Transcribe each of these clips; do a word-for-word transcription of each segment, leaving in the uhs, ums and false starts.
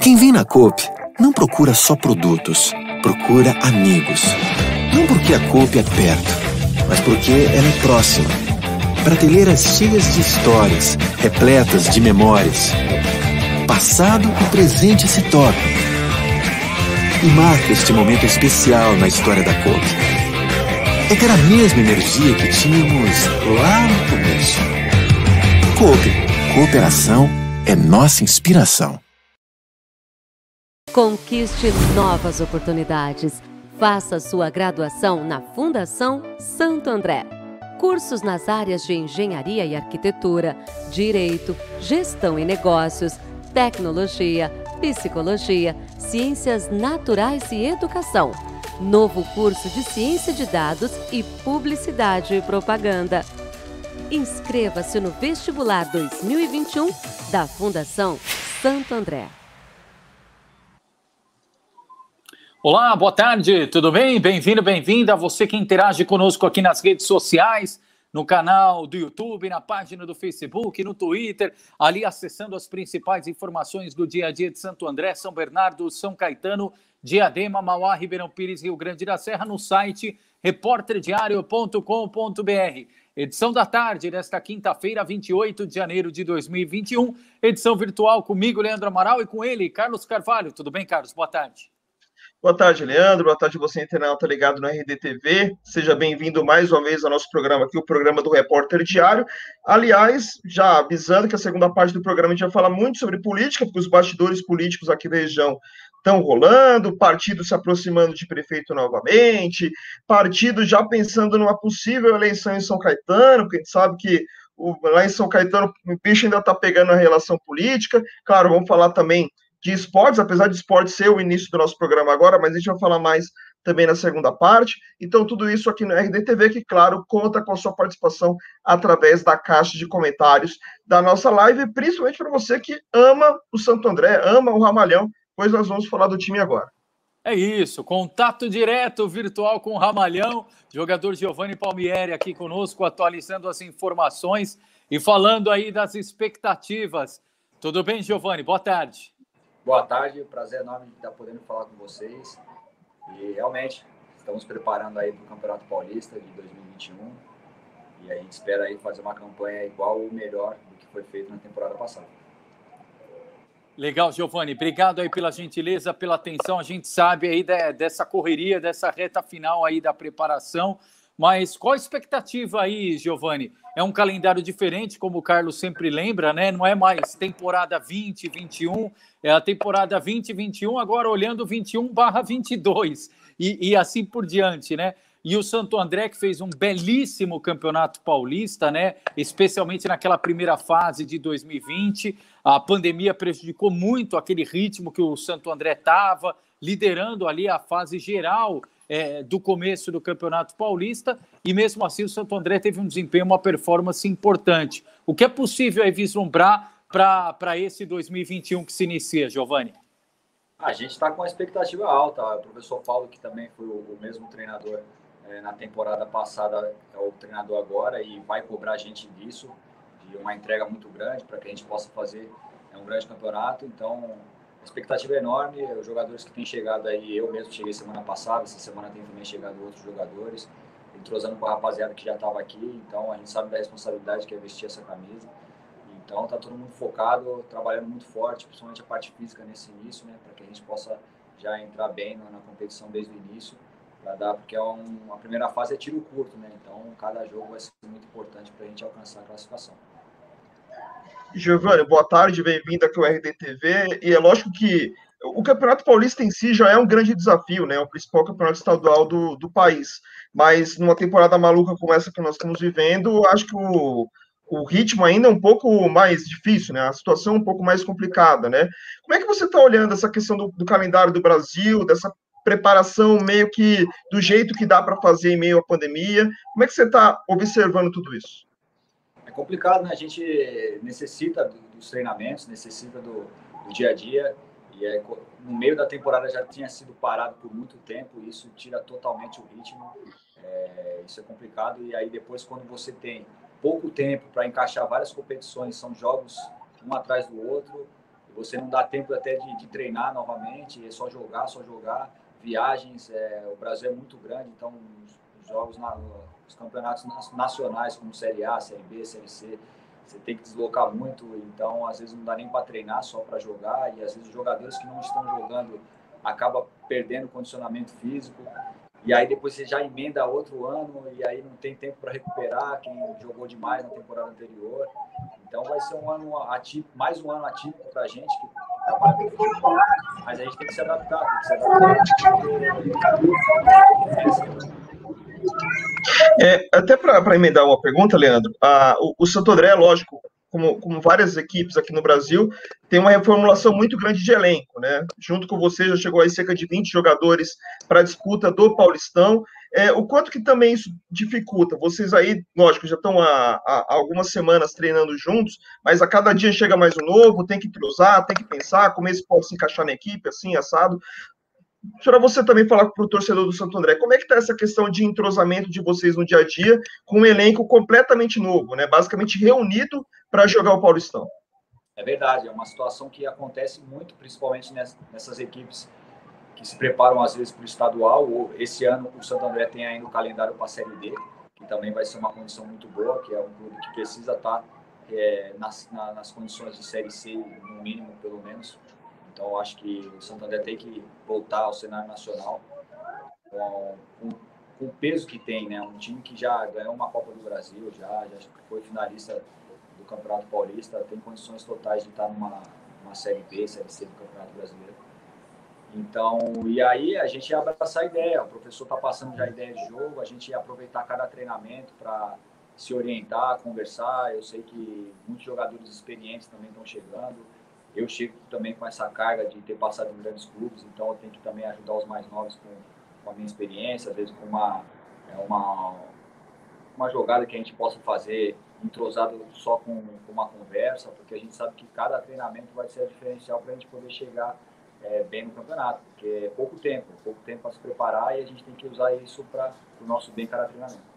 Quem vem na Coop não procura só produtos, procura amigos. Não porque a Coop é perto, mas porque ela é próxima. Prateleiras cheias de histórias, repletas de memórias. Passado e presente se tocam. E marca este momento especial na história da Coop. É ter a mesma energia que tínhamos lá no começo. Coop, cooperação é nossa inspiração. Conquiste novas oportunidades. Faça sua graduação na Fundação Santo André. Cursos nas áreas de Engenharia e Arquitetura, Direito, Gestão e Negócios, Tecnologia, Psicologia, Ciências Naturais e Educação. Novo curso de Ciência de Dados e Publicidade e Propaganda. Inscreva-se no Vestibular dois mil e vinte e um da Fundação Santo André. Olá, boa tarde, tudo bem? Bem-vindo, bem-vinda a você que interage conosco aqui nas redes sociais, no canal do YouTube, na página do Facebook, no Twitter, ali acessando as principais informações do dia a dia de Santo André, São Bernardo, São Caetano, Diadema, Mauá, Ribeirão Pires, Rio Grande da Serra, no site repórter diário ponto com ponto br. Edição da tarde desta quinta-feira, vinte e oito de janeiro de dois mil e vinte e um. Edição virtual comigo, Leandro Amaral, e com ele, Carlos Carvalho. Tudo bem, Carlos? Boa tarde. Boa tarde, Leandro. Boa tarde você, internauta ligado no R D T V. Seja bem-vindo mais uma vez ao nosso programa aqui, o programa do Repórter Diário. Aliás, já avisando que a segunda parte do programa a gente vai falar muito sobre política, porque os bastidores políticos aqui da região estão rolando, partido se aproximando de prefeito novamente, partido já pensando numa possível eleição em São Caetano, porque a gente sabe que o, lá em São Caetano o bicho ainda está pegando a relação política. Claro, vamos falar também de esportes, apesar de esportes ser o início do nosso programa agora, mas a gente vai falar mais também na segunda parte. Então, tudo isso aqui no R D T V, que, claro, conta com a sua participação através da caixa de comentários da nossa live, principalmente para você que ama o Santo André, ama o Ramalhão, pois nós vamos falar do time agora. É isso, contato direto virtual com o Ramalhão, jogador Giovanni Palmieri aqui conosco, atualizando as informações e falando aí das expectativas. Tudo bem, Giovanni? Boa tarde. Boa tarde, prazer enorme de estar podendo falar com vocês. E realmente, estamos preparando aí para o Campeonato Paulista de dois mil e vinte e um. E a gente espera aí fazer uma campanha igual ou melhor do que foi feito na temporada passada. Legal, Giovanni. Obrigado aí pela gentileza, pela atenção. A gente sabe aí de, dessa correria, dessa reta final aí da preparação. Mas qual a expectativa aí, Giovanni? É um calendário diferente, como o Carlos sempre lembra, né? Não é mais temporada vinte, vinte e um, é a temporada vinte, vinte e um, agora olhando vinte e um barra vinte e dois e, e assim por diante, né? E o Santo André, que fez um belíssimo campeonato paulista, né? Especialmente naquela primeira fase de dois mil e vinte, a pandemia prejudicou muito aquele ritmo que o Santo André estava, liderando ali a fase geral, É, do começo do Campeonato Paulista, e mesmo assim o Santo André teve um desempenho, uma performance importante. O que é possível aí vislumbrar para esse dois mil e vinte e um que se inicia, Giovanni? A gente está com uma expectativa alta. O professor Paulo, que também foi o mesmo treinador é, na temporada passada, é o treinador agora, e vai cobrar a gente disso, de uma entrega muito grande para que a gente possa fazer é, um grande campeonato. Então, a expectativa é enorme, os jogadores que têm chegado aí, eu mesmo cheguei semana passada, essa semana tem também chegado outros jogadores, entrosando com a rapaziada que já estava aqui, então a gente sabe da responsabilidade que é vestir essa camisa, então tá todo mundo focado, trabalhando muito forte, principalmente a parte física nesse início, né, para que a gente possa já entrar bem na, na competição desde o início, para dar, porque é um, a primeira fase é tiro curto, né, então cada jogo vai ser muito importante para a gente alcançar a classificação. Giovanni, boa tarde, bem-vindo aqui ao R D T V, e é lógico que o Campeonato Paulista em si já é um grande desafio, né, o principal campeonato estadual do, do país, mas numa temporada maluca como essa que nós estamos vivendo, acho que o, o ritmo ainda é um pouco mais difícil, né, a situação é um pouco mais complicada, né, como é que você está olhando essa questão do, do calendário do Brasil, dessa preparação meio que do jeito que dá para fazer em meio à pandemia, como é que você está observando tudo isso? Complicado, né? A gente necessita dos treinamentos, necessita do, do dia a dia, e é, no meio da temporada já tinha sido parado por muito tempo, e isso tira totalmente o ritmo, é, isso é complicado, e aí depois quando você tem pouco tempo para encaixar várias competições, são jogos um atrás do outro, você não dá tempo até de, de treinar novamente, é só jogar, só jogar. Viagens, é, o Brasil é muito grande, então os, os jogos, na, os campeonatos nacionais, como Série A, Série B, Série C, você tem que deslocar muito, então às vezes não dá nem para treinar, só para jogar, e às vezes os jogadores que não estão jogando acabam perdendo o condicionamento físico, e aí depois você já emenda outro ano, e aí não tem tempo para recuperar, quem jogou demais na temporada anterior. Então vai ser um ano atípico, mais um ano atípico para a gente, que trabalha com futebol, mas a gente tem que se adaptar, tem que se adaptar. É, até para emendar uma pergunta, Leandro, a, o, o Santo André, lógico, como, como várias equipes aqui no Brasil, tem uma reformulação muito grande de elenco, né? Junto com você já chegou aí cerca de vinte jogadores para a disputa do Paulistão. É, o quanto que também isso dificulta? Vocês aí, lógico, já estão há, há algumas semanas treinando juntos, mas a cada dia chega mais um novo, tem que cruzar, tem que pensar, como esse pode se encaixar na equipe, assim, assado. Para você também falar para o torcedor do Santo André, como é que está essa questão de entrosamento de vocês no dia a dia com um elenco completamente novo, né? Basicamente reunido para jogar o Paulistão? É verdade, é uma situação que acontece muito, principalmente nessas equipes que se preparam às vezes para o estadual, ou esse ano o Santo André tem ainda o calendário para a Série D, que também vai ser uma condição muito boa, que é um clube que precisa estar é, nas, na, nas condições de Série C, no mínimo, pelo menos. Então, acho que o Santo André tem que voltar ao cenário nacional com, com, com o peso que tem, né? Um time que já ganhou uma Copa do Brasil, já, já foi finalista do Campeonato Paulista, tem condições totais de estar numa, numa Série B, Série C do Campeonato Brasileiro. Então, e aí a gente ia abraçar a ideia, o professor está passando já a ideia de jogo, a gente ia aproveitar cada treinamento para se orientar, conversar. Eu sei que muitos jogadores experientes também estão chegando. Eu chego também com essa carga de ter passado em grandes clubes, então eu tenho que também ajudar os mais novos com, com a minha experiência, às vezes com uma, uma, uma jogada que a gente possa fazer entrosado só com, com uma conversa, porque a gente sabe que cada treinamento vai ser diferencial para a gente poder chegar é, bem no campeonato, porque é pouco tempo, pouco tempo para se preparar, e a gente tem que usar isso para o nosso bem cada treinamento.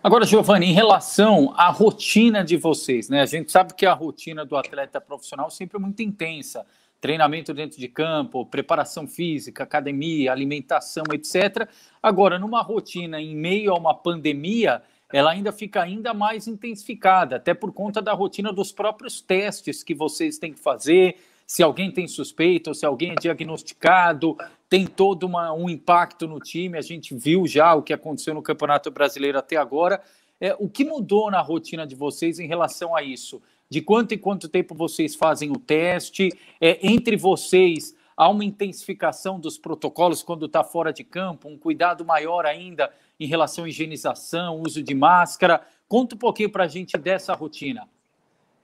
Agora, Giovanni, em relação à rotina de vocês, né? A gente sabe que a rotina do atleta profissional sempre é muito intensa. Treinamento dentro de campo, preparação física, academia, alimentação, etcétera. Agora, numa rotina em meio a uma pandemia, ela ainda fica ainda mais intensificada, até por conta da rotina dos próprios testes que vocês têm que fazer. Se alguém tem suspeita, ou se alguém é diagnosticado, tem todo uma, um impacto no time. A gente viu já o que aconteceu no Campeonato Brasileiro até agora. É, o que mudou na rotina de vocês em relação a isso? De quanto em quanto tempo vocês fazem o teste? É, entre vocês, há uma intensificação dos protocolos quando está fora de campo? Um cuidado maior ainda em relação à higienização, uso de máscara? Conta um pouquinho para a gente dessa rotina.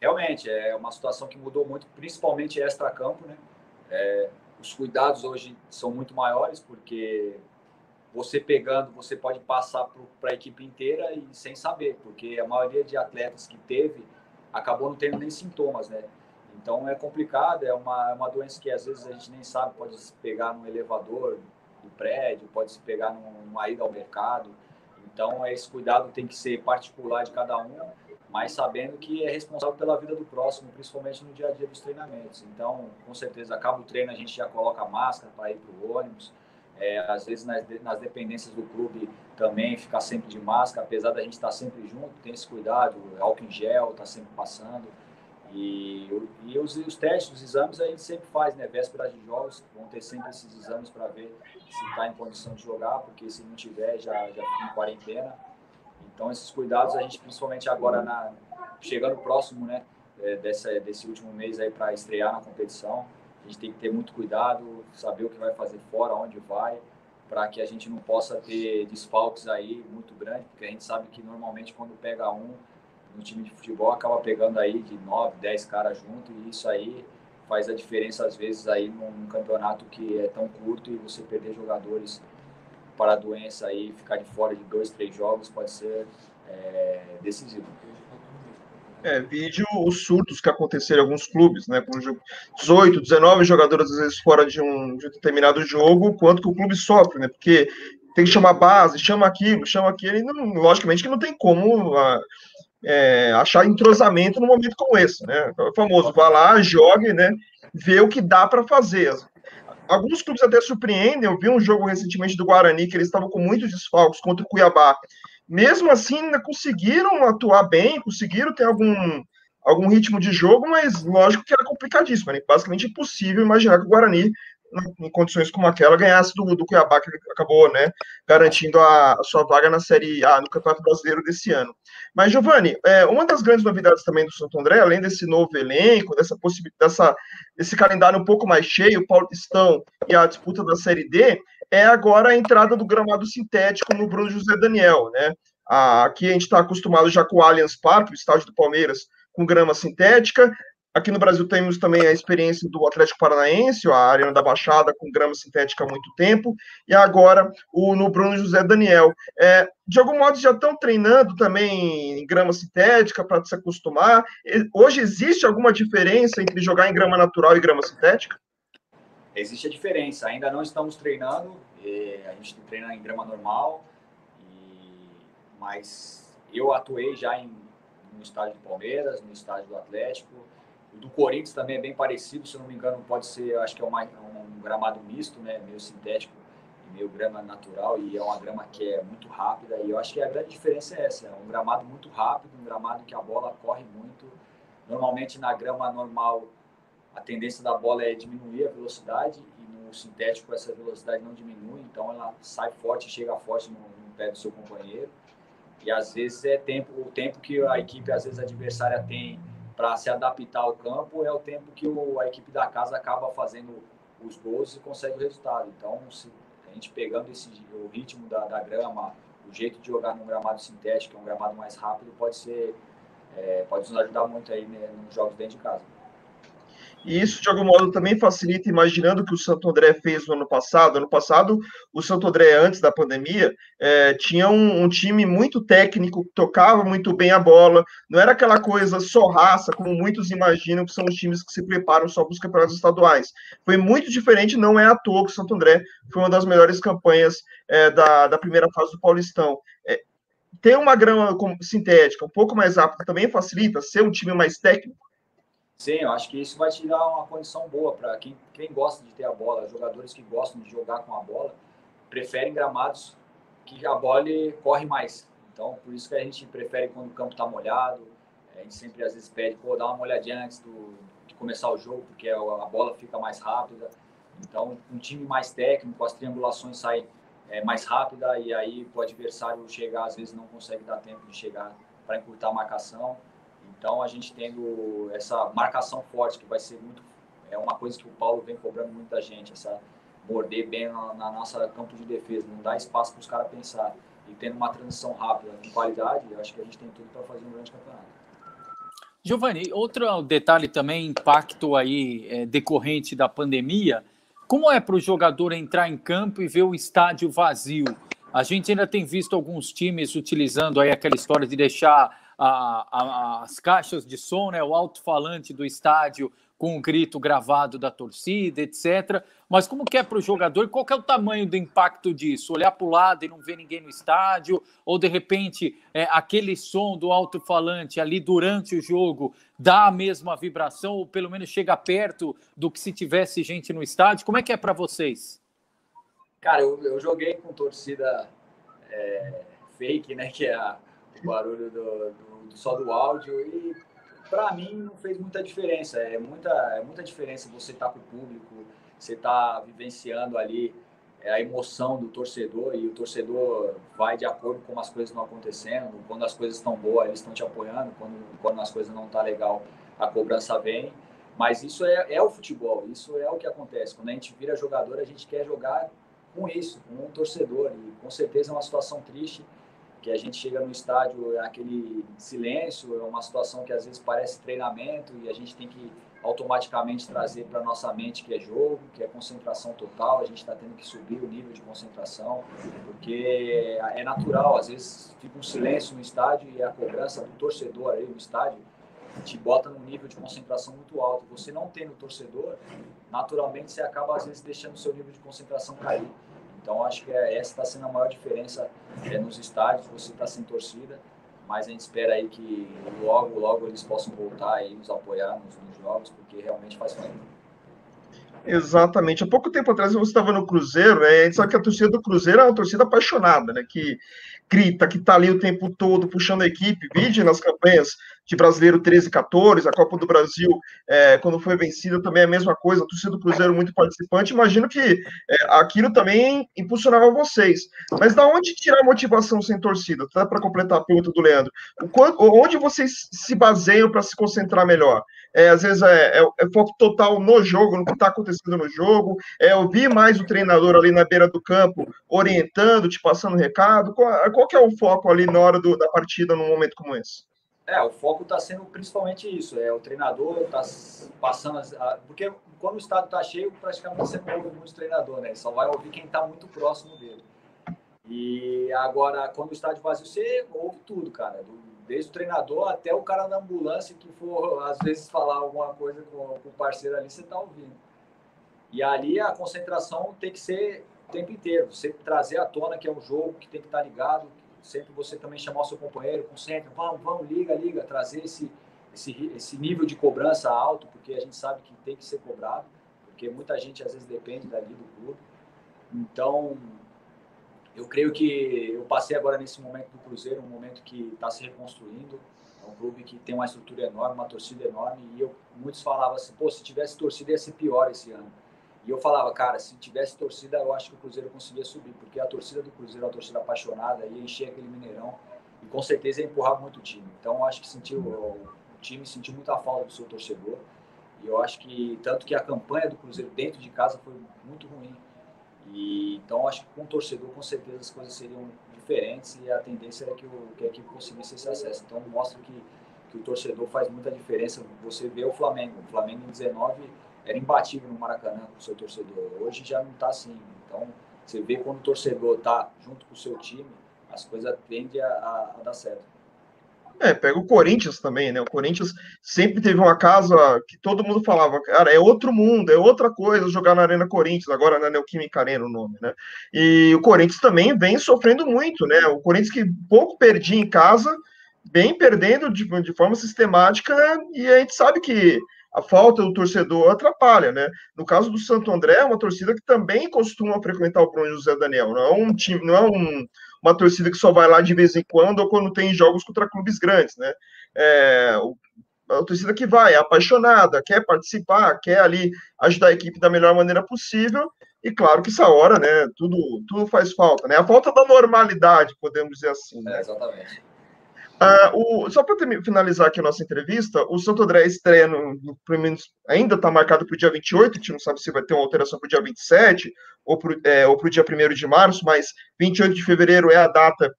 Realmente, é uma situação que mudou muito, principalmente extra-campo, né? É, os cuidados hoje são muito maiores, porque você pegando, você pode passar para a equipe inteira e sem saber, porque a maioria de atletas que teve acabou não tendo nem sintomas, né? Então é complicado, é uma, uma doença que às vezes a gente nem sabe, pode se pegar num elevador do prédio, pode se pegar numa ida ao mercado. Então esse cuidado tem que ser particular de cada um, mas sabendo que é responsável pela vida do próximo, principalmente no dia a dia dos treinamentos. Então, com certeza, acaba o treino, a gente já coloca máscara para ir para o ônibus. É, às vezes, nas, nas dependências do clube também, ficar sempre de máscara, apesar da gente estar sempre junto, tem esse cuidado, álcool em gel está sempre passando. E, e os, os testes, os exames, a gente sempre faz, né? Vésperas de jogos, vão ter sempre esses exames para ver se está em condição de jogar, porque se não tiver, já, já fica em quarentena. Então, esses cuidados, a gente, principalmente agora, na, chegando próximo, né, dessa, desse último mês aí para estrear na competição, a gente tem que ter muito cuidado, saber o que vai fazer fora, onde vai, para que a gente não possa ter desfalques aí muito grandes, porque a gente sabe que normalmente quando pega um no time de futebol, acaba pegando aí de nove, dez caras junto, e isso aí faz a diferença, às vezes, aí num campeonato que é tão curto, e você perder jogadores para a doença aí, ficar de fora de dois, três jogos, pode ser é, decisivo. É, vídeo os surtos que aconteceram em alguns clubes, né? Com dezoito, dezenove jogadores, às vezes, fora de um, de um determinado jogo, quanto que o clube sofre, né? Porque tem que chamar base, chama aquilo, chama aquilo, e não, logicamente que não tem como... A... é, achar entrosamento num momento como esse, né? O famoso, vá lá, jogue, né? Vê o que dá para fazer. Alguns clubes até surpreendem. Eu vi um jogo recentemente do Guarani, que eles estavam com muitos desfalques contra o Cuiabá. Mesmo assim, ainda conseguiram atuar bem, conseguiram ter algum, algum ritmo de jogo, mas lógico que era complicadíssimo, né? Basicamente impossível imaginar que o Guarani, em condições como aquela, ganhasse do, do Cuiabá, que acabou, né, garantindo a, a sua vaga na Série A, no Campeonato Brasileiro desse ano. Mas, Giovanni, é, uma das grandes novidades também do Santo André, além desse novo elenco, dessa possibilidade, dessa, desse calendário um pouco mais cheio, o Paulistão e a disputa da Série D, é agora a entrada do gramado sintético no Bruno José Daniel, né? A, aqui a gente está acostumado já com o Allianz Parque, o estádio do Palmeiras, com grama sintética. Aqui no Brasil temos também a experiência do Atlético Paranaense, a Arena da Baixada com grama sintética há muito tempo, e agora o no Bruno José Daniel. É, de algum modo já estão treinando também em grama sintética para se acostumar. Hoje existe alguma diferença entre jogar em grama natural e grama sintética? Existe a diferença. Ainda não estamos treinando, a gente treina em grama normal, mas eu atuei já em, no estádio do Palmeiras, no estádio do Atlético. O do Corinthians também é bem parecido, se eu não me engano, pode ser, acho que é uma, um gramado misto, né, meio sintético e meio grama natural, e é uma grama que é muito rápida, e eu acho que a grande diferença é essa, é um gramado muito rápido, um gramado que a bola corre muito. Normalmente na grama normal a tendência da bola é diminuir a velocidade, e no sintético essa velocidade não diminui, então ela sai forte, chega forte no, no pé do seu companheiro, e às vezes é tempo, o tempo que a equipe, às vezes a adversária tem para se adaptar ao campo, é o tempo que o, a equipe da casa acaba fazendo os gols e consegue o resultado. Então, se a gente pegando esse, o ritmo da, da grama, o jeito de jogar num gramado sintético, um gramado mais rápido, pode ser, é, pode nos ajudar muito aí, né, nos jogos dentro de casa. E isso, de algum modo, também facilita, imaginando que o Santo André fez no ano passado. Ano passado, o Santo André, antes da pandemia, é, tinha um, um time muito técnico, tocava muito bem a bola, não era aquela coisa só raça, como muitos imaginam, que são os times que se preparam só para os campeonatos estaduais. Foi muito diferente, não é à toa que o Santo André foi uma das melhores campanhas é, da, da primeira fase do Paulistão. É, ter uma grama sintética um pouco mais rápida também facilita ser um time mais técnico. Sim, eu acho que isso vai te dar uma condição boa para quem, quem gosta de ter a bola. Jogadores que gostam de jogar com a bola preferem gramados que a bola corre mais. Então, por isso que a gente prefere quando o campo está molhado. A gente sempre, às vezes, pede, pô, dá uma molhadinha antes do, de começar o jogo, porque a, a bola fica mais rápida. Então, um time mais técnico, as triangulações saem é, mais rápida, e aí o adversário chegar, às vezes, não consegue dar tempo de chegar para encurtar a marcação. Então, a gente tendo essa marcação forte, que vai ser muito... É uma coisa que o Paulo vem cobrando muito da gente, essa morder bem na, na nossa campo de defesa, não dar espaço para os caras pensar. E tendo uma transição rápida, com qualidade, eu acho que a gente tem tudo para fazer um grande campeonato. Giovanni, outro detalhe também, impacto aí é, decorrente da pandemia, como é para o jogador entrar em campo e ver o estádio vazio? A gente ainda tem visto alguns times utilizando aí aquela história de deixar... A, a, as caixas de som, né, o alto-falante do estádio com o grito gravado da torcida, etcétera. Mas como que é para o jogador? Qual que é o tamanho do impacto disso? Olhar para o lado e não ver ninguém no estádio? Ou, de repente, é, aquele som do alto-falante ali durante o jogo dá a mesma vibração ou, pelo menos, chega perto do que se tivesse gente no estádio? Como é que é para vocês? Cara, eu, eu joguei com torcida é, fake, né, que é a o barulho do, do, só do áudio, e para mim não fez muita diferença. É muita, é muita diferença você estar tá com o público, você estar tá vivenciando ali é, a emoção do torcedor, e o torcedor vai de acordo com as coisas não acontecendo. Quando as coisas estão boas, eles estão te apoiando, quando, quando as coisas não estão tá legal, a cobrança vem. Mas isso é, é o futebol, isso é o que acontece. Quando a gente vira jogador, a gente quer jogar com isso, com um torcedor, e com certeza é uma situação triste, que a gente chega no estádio, aquele silêncio, é uma situação que às vezes parece treinamento, e a gente tem que automaticamente trazer para a nossa mente que é jogo, que é concentração total. A gente está tendo que subir o nível de concentração, porque é natural, às vezes fica um silêncio no estádio e a cobrança do torcedor aí no estádio te bota num nível de concentração muito alto. Você não tendo o torcedor, naturalmente você acaba às vezes deixando o seu nível de concentração cair. Então, acho que essa está sendo a maior diferença é, nos estádios, você está sem torcida. mas a gente espera aí que logo, logo eles possam voltar e nos apoiar nos, nos jogos, porque realmente faz falta. Exatamente. Há pouco tempo atrás eu estava no Cruzeiro, né? Só que a torcida do Cruzeiro é uma torcida apaixonada, né? Que grita, que está ali o tempo todo puxando a equipe, vide nas campanhas de Brasileiro treze e quatorze, a Copa do Brasil, é, quando foi vencida, também é a mesma coisa, a torcida do Cruzeiro muito participante, imagino que é, aquilo também impulsionava vocês. Mas da onde tirar motivação sem torcida? Tá, para completar a pergunta do Leandro, o quanto, onde vocês se baseiam para se concentrar melhor? É, às vezes é, é, é foco total no jogo, no que está acontecendo no jogo, é ouvir mais o treinador ali na beira do campo, orientando, te passando recado, qual, qual que é o foco ali na hora do, da partida, num momento como esse? É, o foco está sendo principalmente isso, é o treinador está passando, as, a, porque quando o estado está cheio, praticamente você não ouve muito o treinador, né? Ele só vai ouvir quem está muito próximo dele. E agora, quando o estádio vazio, você ouve tudo, cara, do, desde o treinador até o cara na ambulância que for, às vezes, falar alguma coisa com, com o parceiro ali, você está ouvindo. E ali a concentração tem que ser o tempo inteiro, sempre trazer à tona que é um jogo que tem que estar ligado, sempre você também chamar o seu companheiro, concentra, vamos, vamos, liga, liga, trazer esse, esse, esse nível de cobrança alto, porque a gente sabe que tem que ser cobrado, porque muita gente às vezes depende dali do clube. Então, eu creio que eu passei agora nesse momento do Cruzeiro, um momento que está se reconstruindo, é um clube que tem uma estrutura enorme, uma torcida enorme, e eu, muitos falavam assim, pô, se tivesse torcida ia ser pior esse ano. E eu falava, cara, se tivesse torcida, eu acho que o Cruzeiro conseguia subir, porque a torcida do Cruzeiro é uma torcida apaixonada, ia encher aquele Mineirão e com certeza ia empurrar muito o time. Então, eu acho que sentiu, o time sentiu muita falta do seu torcedor. E eu acho que, tanto que a campanha do Cruzeiro dentro de casa foi muito ruim. E, então, eu acho que com o torcedor, com certeza, as coisas seriam diferentes e a tendência era que, o, que a equipe conseguisse esse acesso. Então, mostra que, que o torcedor faz muita diferença. Você vê o Flamengo, o Flamengo em dezenove... era imbatível no Maracanã com o seu torcedor. Hoje já não está assim. Então, você vê quando o torcedor está junto com o seu time, as coisas tendem a, a dar certo. É, pega o Corinthians também, né? O Corinthians sempre teve uma casa que todo mundo falava, cara, é outro mundo, é outra coisa jogar na Arena Corinthians, agora na Neoquímica Arena o nome, né? E o Corinthians também vem sofrendo muito, né? O Corinthians que pouco perdia em casa, vem perdendo de, de forma sistemática, e a gente sabe que a falta do torcedor atrapalha, né? No caso do Santo André, é uma torcida que também costuma frequentar o Bruno José Daniel. Não é um time, não é um, uma torcida que só vai lá de vez em quando ou quando tem jogos contra clubes grandes, né? É uma torcida que vai, é apaixonada, quer participar, quer ali ajudar a equipe da melhor maneira possível. E claro que essa hora, né? Tudo, tudo faz falta, né? A falta da normalidade, podemos dizer assim. Né? É, exatamente. Ah, o, só para finalizar aqui a nossa entrevista, o Santo André estreia, no, no, no, ainda está marcado para o dia vinte e oito, a gente não sabe se vai ter uma alteração para o dia vinte e sete ou para o é, dia primeiro de março, mas vinte e oito de fevereiro é a data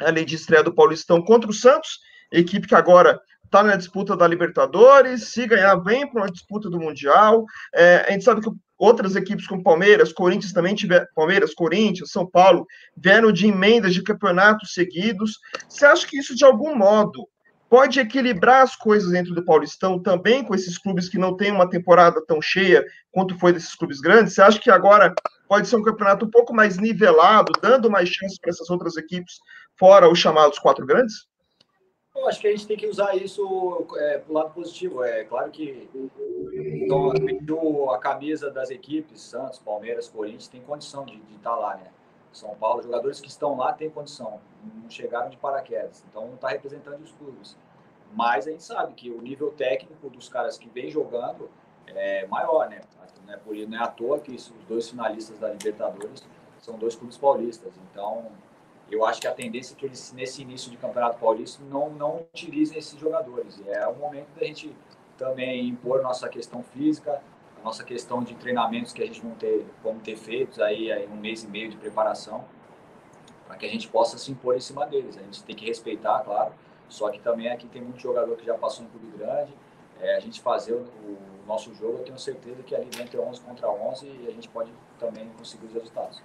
ali de estreia do Paulistão contra o Santos, equipe que agora está na disputa da Libertadores, se ganhar vem para uma disputa do Mundial, é, a gente sabe que outras equipes como Palmeiras, Corinthians também tiveram, Palmeiras, Corinthians, São Paulo, vieram de emendas de campeonatos seguidos. Você acha que isso, de algum modo, pode equilibrar as coisas dentro do Paulistão também com esses clubes que não têm uma temporada tão cheia quanto foi desses clubes grandes? Você acha que agora pode ser um campeonato um pouco mais nivelado, dando mais chances para essas outras equipes, fora os chamados quatro grandes? Eu acho que a gente tem que usar isso é, para o lado positivo. É claro que então, a camisa das equipes, Santos, Palmeiras, Corinthians, tem condição de, de estar lá, né? São Paulo, jogadores que estão lá têm condição, não chegaram de paraquedas, então não está representando os clubes. Mas a gente sabe que o nível técnico dos caras que vem jogando é maior, né? Não é à toa que os dois finalistas da Libertadores são dois clubes paulistas, então... Eu acho que a tendência é que eles, nesse início de Campeonato Paulista, não, não utilizem esses jogadores. É o momento da gente também impor nossa questão física, a nossa questão de treinamentos que a gente não ter, vamos ter feitos aí, aí um mês e meio de preparação, para que a gente possa se impor em cima deles. A gente tem que respeitar, claro, só que também aqui tem muito jogador que já passou em clube grande. É, a gente fazer o, o nosso jogo, eu tenho certeza que ali dentro é onze contra onze e a gente pode também conseguir os resultados.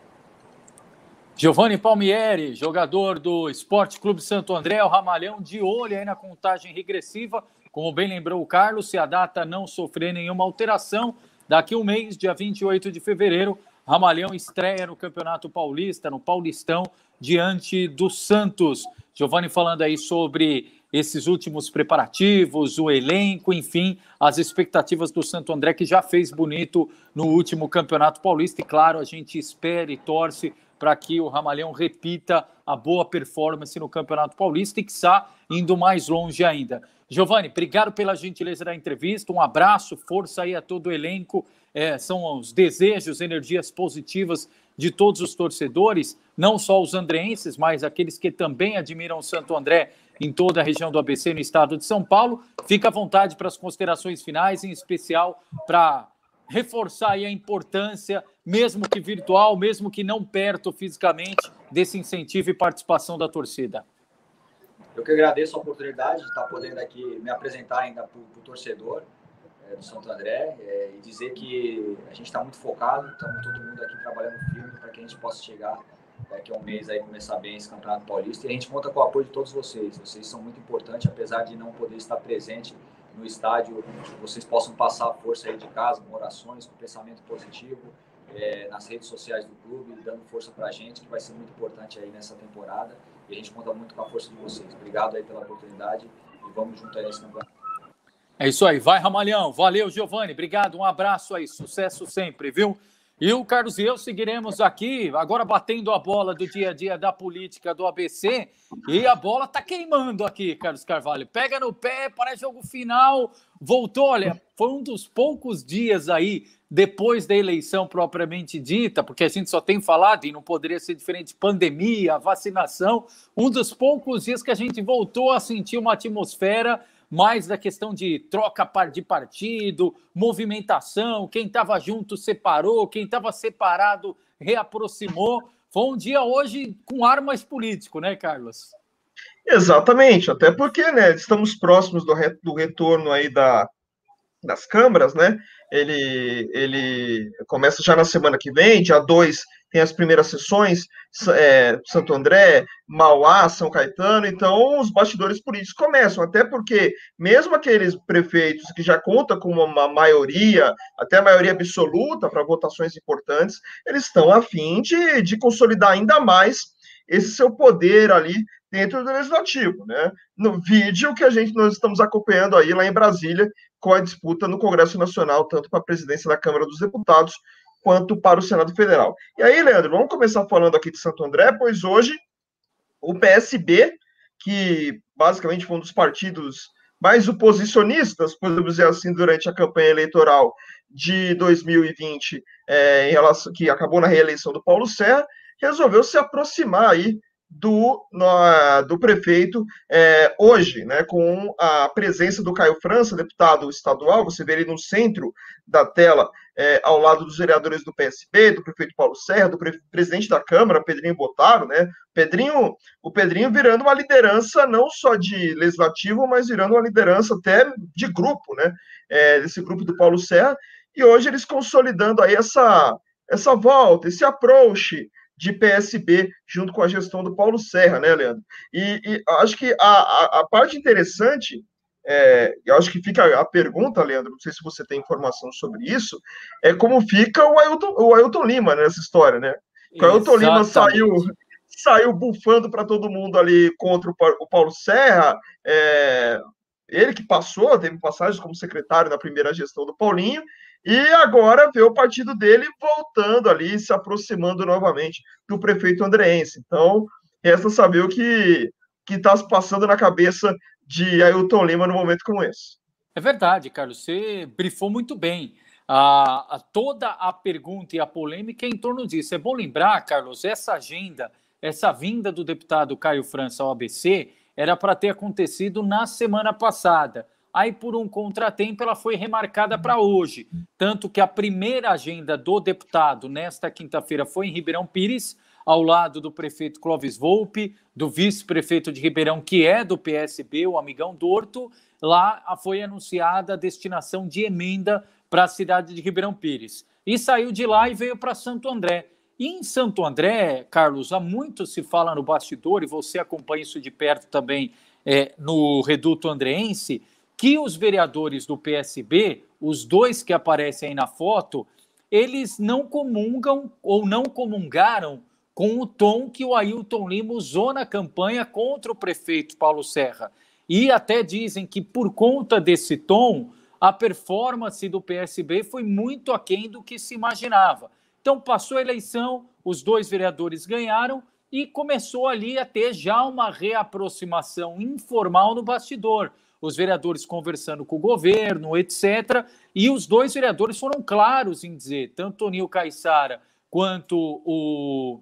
Giovanni Palmieri, jogador do Esporte Clube Santo André, o Ramalhão de olho aí na contagem regressiva, como bem lembrou o Carlos, se a data não sofrer nenhuma alteração, daqui a um mês, dia vinte e oito de fevereiro, Ramalhão estreia no Campeonato Paulista, no Paulistão, diante do Santos. Giovanni falando aí sobre esses últimos preparativos, o elenco, enfim, as expectativas do Santo André, que já fez bonito no último Campeonato Paulista. E claro, a gente espera e torce para que o Ramalhão repita a boa performance no Campeonato Paulista e, quiçá, indo mais longe ainda. Giovanni, obrigado pela gentileza da entrevista, um abraço, força aí a todo o elenco, é, são os desejos, energias positivas de todos os torcedores, não só os andreenses, mas aqueles que também admiram o Santo André em toda a região do A B C, no estado de São Paulo. Fica à vontade para as considerações finais, em especial para reforçar aí a importância, mesmo que virtual, mesmo que não perto fisicamente, desse incentivo e participação da torcida. Eu que agradeço a oportunidade de estar podendo aqui me apresentar ainda para o torcedor é, do Santo André é, e dizer que a gente está muito focado, estamos todo mundo aqui trabalhando firme para que a gente possa chegar daqui a um mês aí começar bem esse Campeonato Paulista, e a gente conta com o apoio de todos vocês. Vocês são muito importantes, apesar de não poder estar presente no estádio, vocês possam passar a força aí de casa, com orações, com pensamento positivo, é, nas redes sociais do clube, dando força para a gente, que vai ser muito importante aí nessa temporada. E a gente conta muito com a força de vocês. Obrigado aí pela oportunidade e vamos junto aí nesse campeonato. É isso aí. Vai, Ramalhão. Valeu, Giovanni. Obrigado. Um abraço aí. Sucesso sempre, viu? E o Carlos e eu seguiremos aqui, agora batendo a bola do dia a dia da política do A B C, e a bola tá queimando aqui, Carlos Carvalho. Pega no pé, para jogo final, voltou, olha, foi um dos poucos dias aí, depois da eleição propriamente dita, porque a gente só tem falado, e não poderia ser diferente, pandemia, vacinação, um dos poucos dias que a gente voltou a sentir uma atmosfera mais da questão de troca de partido, movimentação, quem estava junto separou, quem estava separado reaproximou. Foi um dia hoje com ar mais político, né, Carlos? Exatamente, até porque, né, estamos próximos do, re do retorno aí da, das câmaras, né? Ele, ele começa já na semana que vem, dia dois, tem as primeiras sessões, é, Santo André, Mauá, São Caetano, então os bastidores políticos começam, até porque mesmo aqueles prefeitos que já contam com uma maioria, até a maioria absoluta para votações importantes, eles estão a fim de, de consolidar ainda mais esse seu poder ali dentro do Legislativo, né? No vídeo que a gente, nós estamos acompanhando aí lá em Brasília, com a disputa no Congresso Nacional, tanto para a presidência da Câmara dos Deputados, quanto para o Senado Federal. E aí, Leandro, vamos começar falando aqui de Santo André, pois hoje o P S B, que basicamente foi um dos partidos mais oposicionistas, podemos dizer assim, durante a campanha eleitoral de dois mil e vinte, é, em relação, que acabou na reeleição do Paulo Serra, resolveu se aproximar aí do, no, do prefeito é, hoje, né, com a presença do Caio França, deputado estadual, você vê ele no centro da tela, é, ao lado dos vereadores do P S B, do prefeito Paulo Serra, do pre presidente da Câmara, Pedrinho Botaro, né, Pedrinho, o Pedrinho virando uma liderança não só de legislativo, mas virando uma liderança até de grupo, né, é, desse grupo do Paulo Serra, e hoje eles consolidando aí essa, essa volta, esse approach de P S B, junto com a gestão do Paulo Serra, né, Leandro? E, e acho que a, a, a parte interessante, é, eu acho que fica a pergunta, Leandro, não sei se você tem informação sobre isso, é como fica o Ailton, o Ailton Lima nessa história, né? O Ailton Lima saiu, saiu bufando para todo mundo ali contra o, o Paulo Serra, é, ele que passou, teve passagens como secretário na primeira gestão do Paulinho, e agora vê o partido dele voltando ali, se aproximando novamente do prefeito andreense. Então, resta saber o que está se passando na cabeça de Ailton Lima num momento como esse. É verdade, Carlos, você brifou muito bem. A, a, toda a pergunta e a polêmica é em torno disso. É bom lembrar, Carlos, essa agenda, essa vinda do deputado Caio França ao A B C era para ter acontecido na semana passada. Aí, por um contratempo, ela foi remarcada para hoje. Tanto que a primeira agenda do deputado nesta quinta-feira foi em Ribeirão Pires, ao lado do prefeito Clóvis Volpe, do vice-prefeito de Ribeirão, que é do P S B, o amigão Dorto. Lá foi anunciada a destinação de emenda para a cidade de Ribeirão Pires. E saiu de lá e veio para Santo André. E em Santo André, Carlos, há muito se fala no bastidor, e você acompanha isso de perto também é, no Reduto Andreense, que os vereadores do P S B, os dois que aparecem aí na foto, eles não comungam ou não comungaram com o tom que o Ailton Lima usou na campanha contra o prefeito Paulo Serra. E até dizem que, por conta desse tom, a performance do P S B foi muito aquém do que se imaginava. Então, passou a eleição, os dois vereadores ganharam e começou ali a ter já uma reaproximação informal no bastidor. Os vereadores conversando com o governo, etcétera. E os dois vereadores foram claros em dizer, tanto o Nil Caiçara quanto o,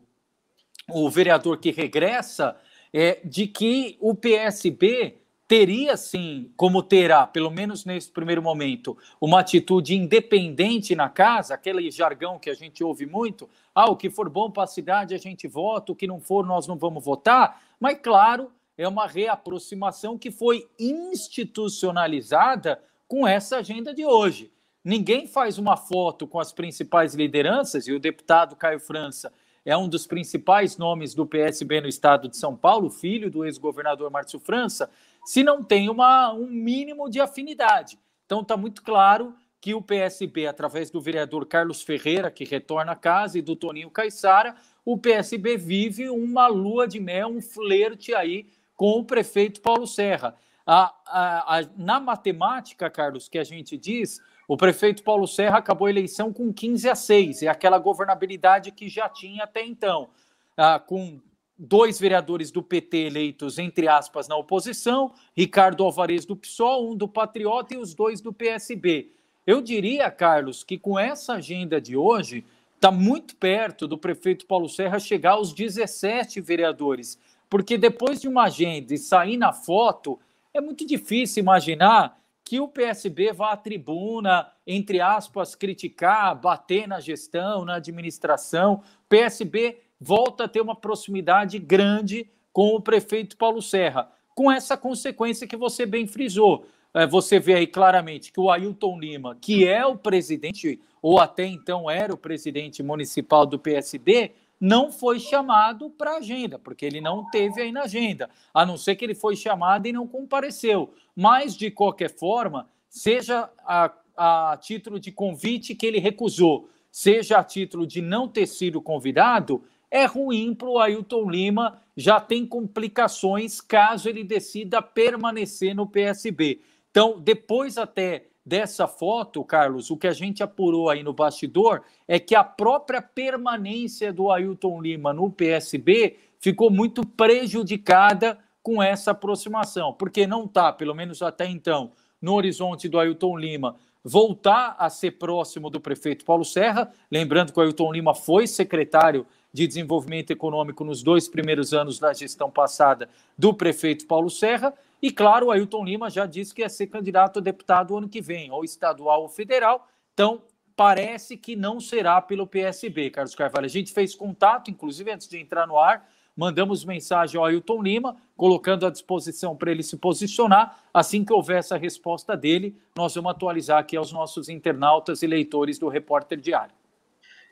o vereador que regressa, é, de que o P S B teria, sim, como terá, pelo menos nesse primeiro momento, uma atitude independente na casa, aquele jargão que a gente ouve muito, ah, o que for bom para a cidade a gente vota, o que não for nós não vamos votar, mas, claro, é uma reaproximação que foi institucionalizada com essa agenda de hoje. Ninguém faz uma foto com as principais lideranças, e o deputado Caio França é um dos principais nomes do P S B no estado de São Paulo, filho do ex-governador Márcio França, se não tem uma, um mínimo de afinidade. Então está muito claro que o P S B, através do vereador Carlos Ferreira, que retorna à casa, e do Toninho Caiçara, o P S B vive uma lua de mel, um flerte aí, com o prefeito Paulo Serra. A, a, a, na matemática, Carlos, que a gente diz, o prefeito Paulo Serra acabou a eleição com quinze a seis, é aquela governabilidade que já tinha até então, ah, com dois vereadores do P T eleitos, entre aspas, na oposição, Ricardo Alvarez do P SOL, um do Patriota e os dois do P S B. Eu diria, Carlos, que com essa agenda de hoje, está muito perto do prefeito Paulo Serra chegar aos dezessete vereadores, porque depois de uma agenda e sair na foto, é muito difícil imaginar que o P S B vá à tribuna, entre aspas, criticar, bater na gestão, na administração. O P S B volta a ter uma proximidade grande com o prefeito Paulo Serra, com essa consequência que você bem frisou. Você vê aí claramente que o Ailton Lima, que é o presidente, ou até então era o presidente municipal do P S B, não foi chamado para a agenda, porque ele não teve aí na agenda, a não ser que ele foi chamado e não compareceu. Mas, de qualquer forma, seja a, a título de convite que ele recusou, seja a título de não ter sido convidado, é ruim para o Ailton Lima, já tem complicações caso ele decida permanecer no P S B. Então, depois até dessa foto, Carlos, o que a gente apurou aí no bastidor é que a própria permanência do Ailton Lima no P S B ficou muito prejudicada com essa aproximação, porque não está, pelo menos até então, no horizonte do Ailton Lima voltar a ser próximo do prefeito Paulo Serra, lembrando que o Ailton Lima foi secretário de Desenvolvimento Econômico nos dois primeiros anos da gestão passada do prefeito Paulo Serra. E, claro, o Ailton Lima já disse que ia ser candidato a deputado ano que vem, ou estadual ou federal. Então, parece que não será pelo P S B, Carlos Carvalho. A gente fez contato, inclusive, antes de entrar no ar, mandamos mensagem ao Ailton Lima, colocando à disposição para ele se posicionar. Assim que houver essa resposta dele, nós vamos atualizar aqui aos nossos internautas e leitores do Repórter Diário.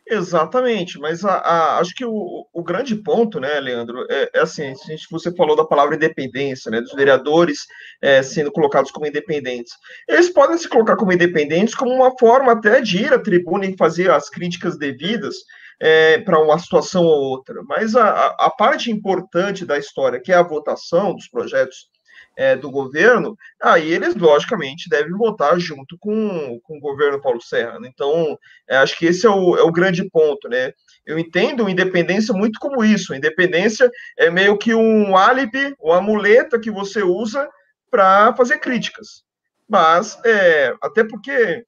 Exatamente, mas a, a, acho que o, o grande ponto, né, Leandro, é, é assim, a gente, você falou da palavra independência, né, dos vereadores é, sendo colocados como independentes. Eles podem se colocar como independentes como uma forma até de ir à tribuna e fazer as críticas devidas é, para uma situação ou outra, mas a, a parte importante da história, que é a votação dos projetos É, do governo, aí eles, logicamente, devem votar junto com, com o governo Paulo Serra. Então, é, acho que esse é o, é o grande ponto, né? Eu entendo independência muito como isso. Independência é meio que um álibi, uma muleta que você usa para fazer críticas. Mas, é, até porque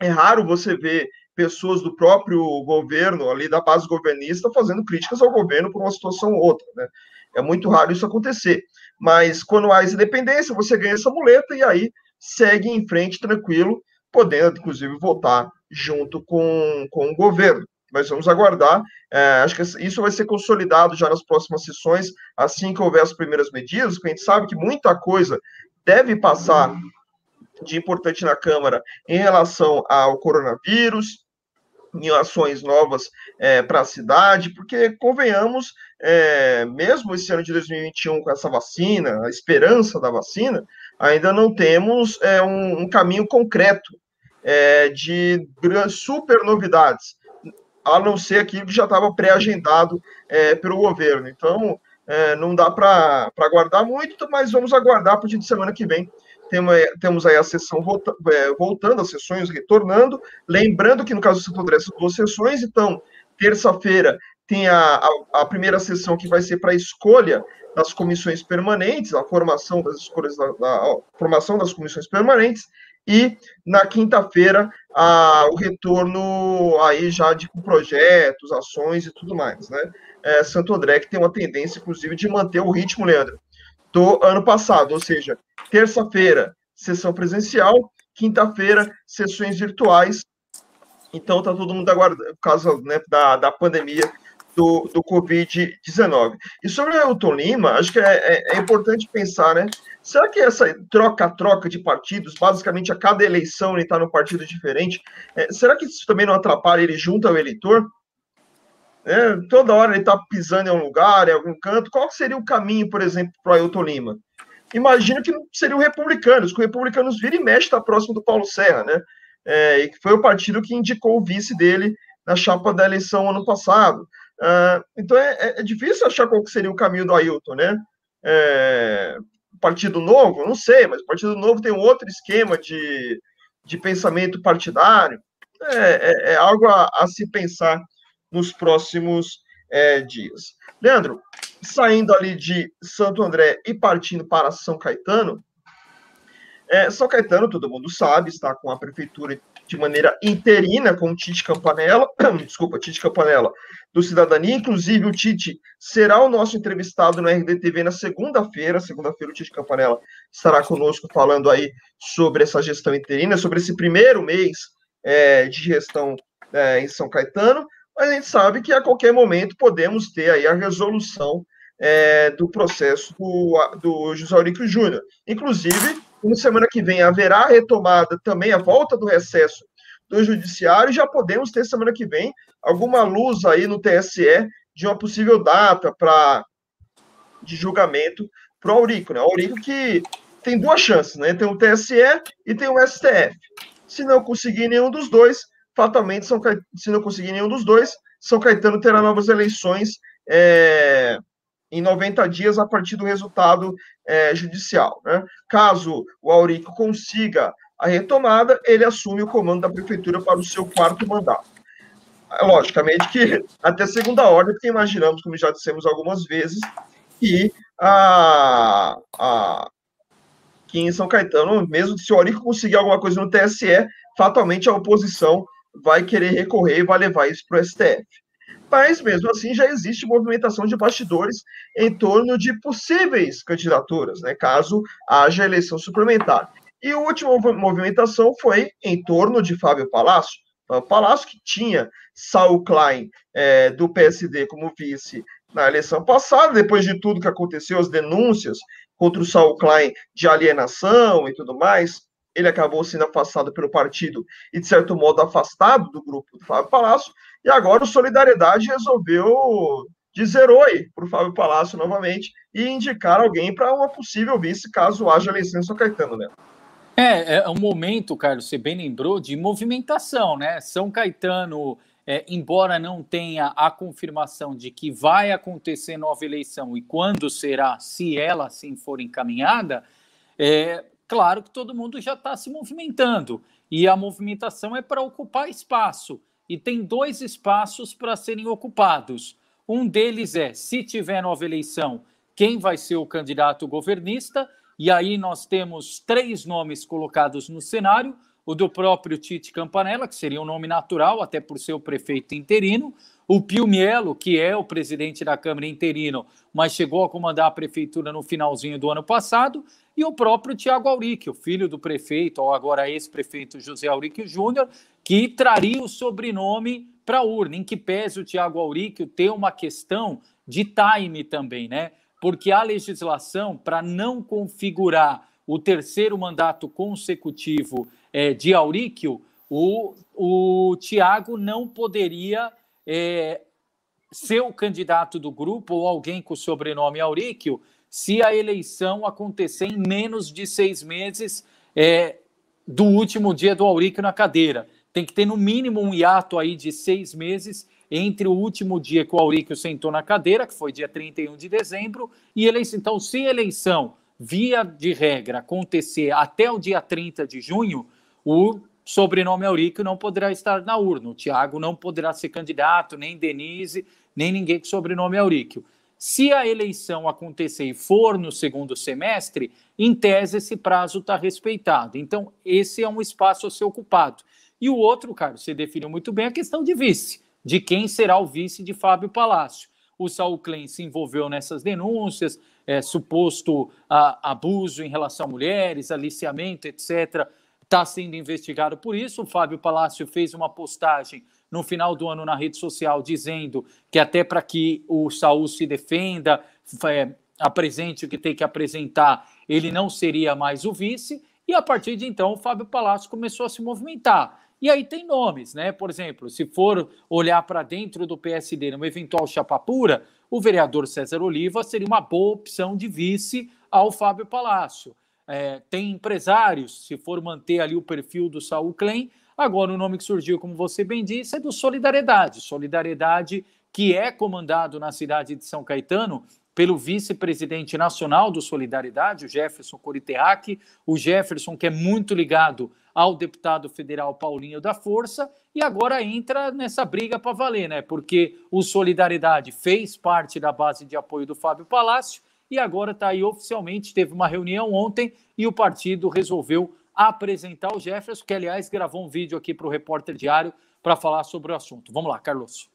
é raro você ver pessoas do próprio governo, ali da base governista, fazendo críticas ao governo por uma situação ou outra, né? É muito raro isso acontecer. Mas quando há essa independência, você ganha essa muleta e aí segue em frente tranquilo, podendo, inclusive, votar junto com, com o governo. Mas vamos aguardar. É, acho que isso vai ser consolidado já nas próximas sessões, assim que houver as primeiras medidas, porque a gente sabe que muita coisa deve passar de importante na Câmara em relação ao coronavírus, em ações novas é, para a cidade, porque, convenhamos, é, mesmo esse ano de dois mil e vinte e um, com essa vacina, a esperança da vacina, ainda não temos é, um, um caminho concreto é, de super novidades, a não ser aquilo que já estava pré-agendado é, pelo governo. Então, é, não dá para aguardar muito, mas vamos aguardar, a partir de semana que vem. Temos aí a sessão volta, voltando, as sessões retornando. Lembrando que, no caso do Santo André, são duas sessões. Então, terça-feira tem a, a, a primeira sessão que vai ser para a escolha das comissões permanentes, a formação das escolhas da, da, a formação das comissões permanentes. E, na quinta-feira, o retorno aí já de projetos, ações e tudo mais, né? É, Santo André que tem uma tendência, inclusive, de manter o ritmo, Leandro, do ano passado, ou seja, terça-feira, sessão presencial, quinta-feira, sessões virtuais. Então, está todo mundo aguardando, por causa, né, da, da pandemia do, do covid dezenove. E sobre o Ailton Lima, acho que é, é, é importante pensar, né? Será que essa troca-troca de partidos, basicamente a cada eleição ele está num partido diferente, é, será que isso também não atrapalha ele junto ao eleitor? É, toda hora ele está pisando em um lugar, em algum canto. Qual seria o caminho, por exemplo, para o Ailton Lima? Imagino que seriam republicanos, que o Republicanos vira e mexe está próximo do Paulo Serra, né? É, e que foi o partido que indicou o vice dele na chapa da eleição ano passado. Uh, então é, é difícil achar qual que seria o caminho do Ailton, né? É, partido novo? Não sei, mas o partido novo tem um outro esquema de, de pensamento partidário. É, é, é algo a, a se pensar nos próximos é, dias. Leandro, saindo ali de Santo André e partindo para São Caetano, é, São Caetano, todo mundo sabe, está com a prefeitura de maneira interina, com o Tite Campanella, desculpa, Tite Campanella, do Cidadania. Inclusive, o Tite será o nosso entrevistado no R D T V na segunda-feira. Segunda-feira, o Tite Campanella estará conosco falando aí sobre essa gestão interina, sobre esse primeiro mês é, de gestão é, em São Caetano. Mas a gente sabe que a qualquer momento podemos ter aí a resolução é, do processo do, do José Aurique Júnior. Inclusive, na semana que vem haverá a retomada também, a volta do recesso do judiciário, já podemos ter semana que vem alguma luz aí no T S E de uma possível data pra, de julgamento para o Aurique, né? O Aurique que tem duas chances, né? Tem o T S E e tem o S T F. Se não conseguir nenhum dos dois, fatalmente, São Caetano, se não conseguir nenhum dos dois, São Caetano terá novas eleições é, em noventa dias a partir do resultado é, judicial, né? Caso o Aurique consiga a retomada, ele assume o comando da prefeitura para o seu quarto mandato. Logicamente que até segunda ordem, porque imaginamos, como já dissemos algumas vezes, que, a, a, que em São Caetano, mesmo se o Aurique conseguir alguma coisa no T S E, fatalmente a oposição vai querer recorrer e vai levar isso para o S T F. Mas, mesmo assim, já existe movimentação de bastidores em torno de possíveis candidaturas, né, caso haja eleição suplementar. E a última movimentação foi em torno de Fábio Palácio. Fábio Palácio, que tinha Saul Klein é, do P S D como vice na eleição passada, depois de tudo que aconteceu, as denúncias contra o Saul Klein de alienação e tudo mais, ele acabou sendo afastado pelo partido e, de certo modo, afastado do grupo do Fábio Palácio, e agora o Solidariedade resolveu dizer oi para o Fábio Palácio novamente e indicar alguém para uma possível vice, caso haja eleição em São Caetano, né? É, é um momento, Carlos, você bem lembrou, de movimentação, né? São Caetano, é, embora não tenha a confirmação de que vai acontecer nova eleição e quando será, se ela assim for encaminhada, é... claro que todo mundo já está se movimentando, e a movimentação é para ocupar espaço, e tem dois espaços para serem ocupados. Um deles é, se tiver nova eleição, quem vai ser o candidato governista, e aí nós temos três nomes colocados no cenário, o do próprio Tite Campanella, que seria um nome natural, até por ser o prefeito interino, o Pio Mielo, que é o presidente da Câmara interino, mas chegou a comandar a prefeitura no finalzinho do ano passado, e o próprio Tiago Aurique, o filho do prefeito, ou agora ex-prefeito José Aurique Júnior, que traria o sobrenome para a urna, em que pese o Tiago Aurique ter uma questão de time também, né? Porque a legislação, para não configurar o terceiro mandato consecutivo é, de Aurique, o, o Tiago não poderia... É, ser o candidato do grupo ou alguém com o sobrenome Aurique se a eleição acontecer em menos de seis meses é, do último dia do Aurique na cadeira. Tem que ter no mínimo um hiato aí de seis meses entre o último dia que o Aurique sentou na cadeira, que foi dia trinta e um de dezembro, e eleição. Então, se a eleição, via de regra, acontecer até o dia trinta de junho, o sobrenome Aurique não poderá estar na urna. O Tiago não poderá ser candidato, nem Denise, nem ninguém com sobrenome Aurique. Se a eleição acontecer e for no segundo semestre, em tese esse prazo está respeitado. Então, esse é um espaço a ser ocupado. E o outro, cara, você definiu muito bem a questão de vice, de quem será o vice de Fábio Palácio. O Saul Klein se envolveu nessas denúncias, é, suposto a, abuso em relação a mulheres, aliciamento, etcétera. Está sendo investigado por isso. O Fábio Palácio fez uma postagem no final do ano na rede social dizendo que até para que o Saul se defenda, é, apresente o que tem que apresentar, ele não seria mais o vice. E, a partir de então, o Fábio Palácio começou a se movimentar. E aí tem nomes, né? Por exemplo, se for olhar para dentro do P S D, numa eventual chapa pura, o vereador César Oliva seria uma boa opção de vice ao Fábio Palácio. É, tem empresários, se for manter ali o perfil do Saul Klein. Agora, o nome que surgiu, como você bem disse, é do Solidariedade. Solidariedade, que é comandado na cidade de São Caetano pelo vice-presidente nacional do Solidariedade, o Jefferson Coritiac, o Jefferson que é muito ligado ao deputado federal Paulinho da Força, e agora entra nessa briga para valer, né? Porque o Solidariedade fez parte da base de apoio do Fábio Palácio e agora está aí oficialmente, teve uma reunião ontem e o partido resolveu apresentar o Jefferson, que aliás gravou um vídeo aqui para o Repórter Diário para falar sobre o assunto. Vamos lá, Carlos.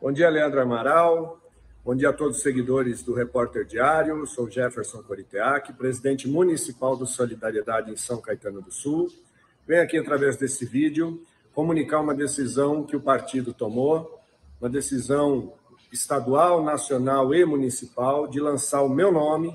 Bom dia, Leandro Amaral. Bom dia a todos os seguidores do Repórter Diário. Sou Jefferson Coritiac, presidente municipal do Solidariedade em São Caetano do Sul. Venho aqui, através desse vídeo, comunicar uma decisão que o partido tomou, uma decisão estadual, nacional e municipal, de lançar o meu nome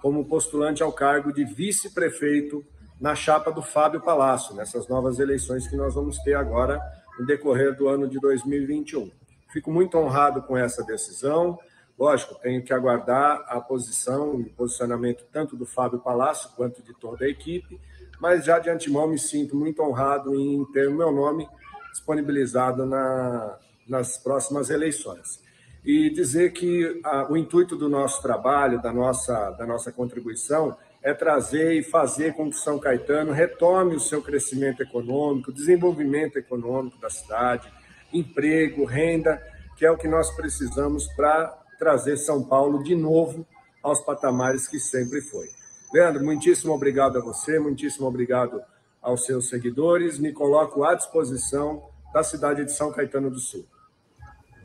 como postulante ao cargo de vice-prefeito na chapa do Fábio Palácio, nessas novas eleições que nós vamos ter agora no decorrer do ano de dois mil e vinte e um. Fico muito honrado com essa decisão. Lógico, tenho que aguardar a posição e posicionamento tanto do Fábio Palácio quanto de toda a equipe, mas já de antemão me sinto muito honrado em ter o meu nome disponibilizado na, nas próximas eleições. E dizer que a, o intuito do nosso trabalho, da nossa, da nossa contribuição, é trazer e fazer com que São Caetano retome o seu crescimento econômico, desenvolvimento econômico da cidade, emprego, renda, que é o que nós precisamos para trazer São Paulo de novo aos patamares que sempre foi. Leandro, muitíssimo obrigado a você, muitíssimo obrigado aos seus seguidores, me coloco à disposição da cidade de São Caetano do Sul.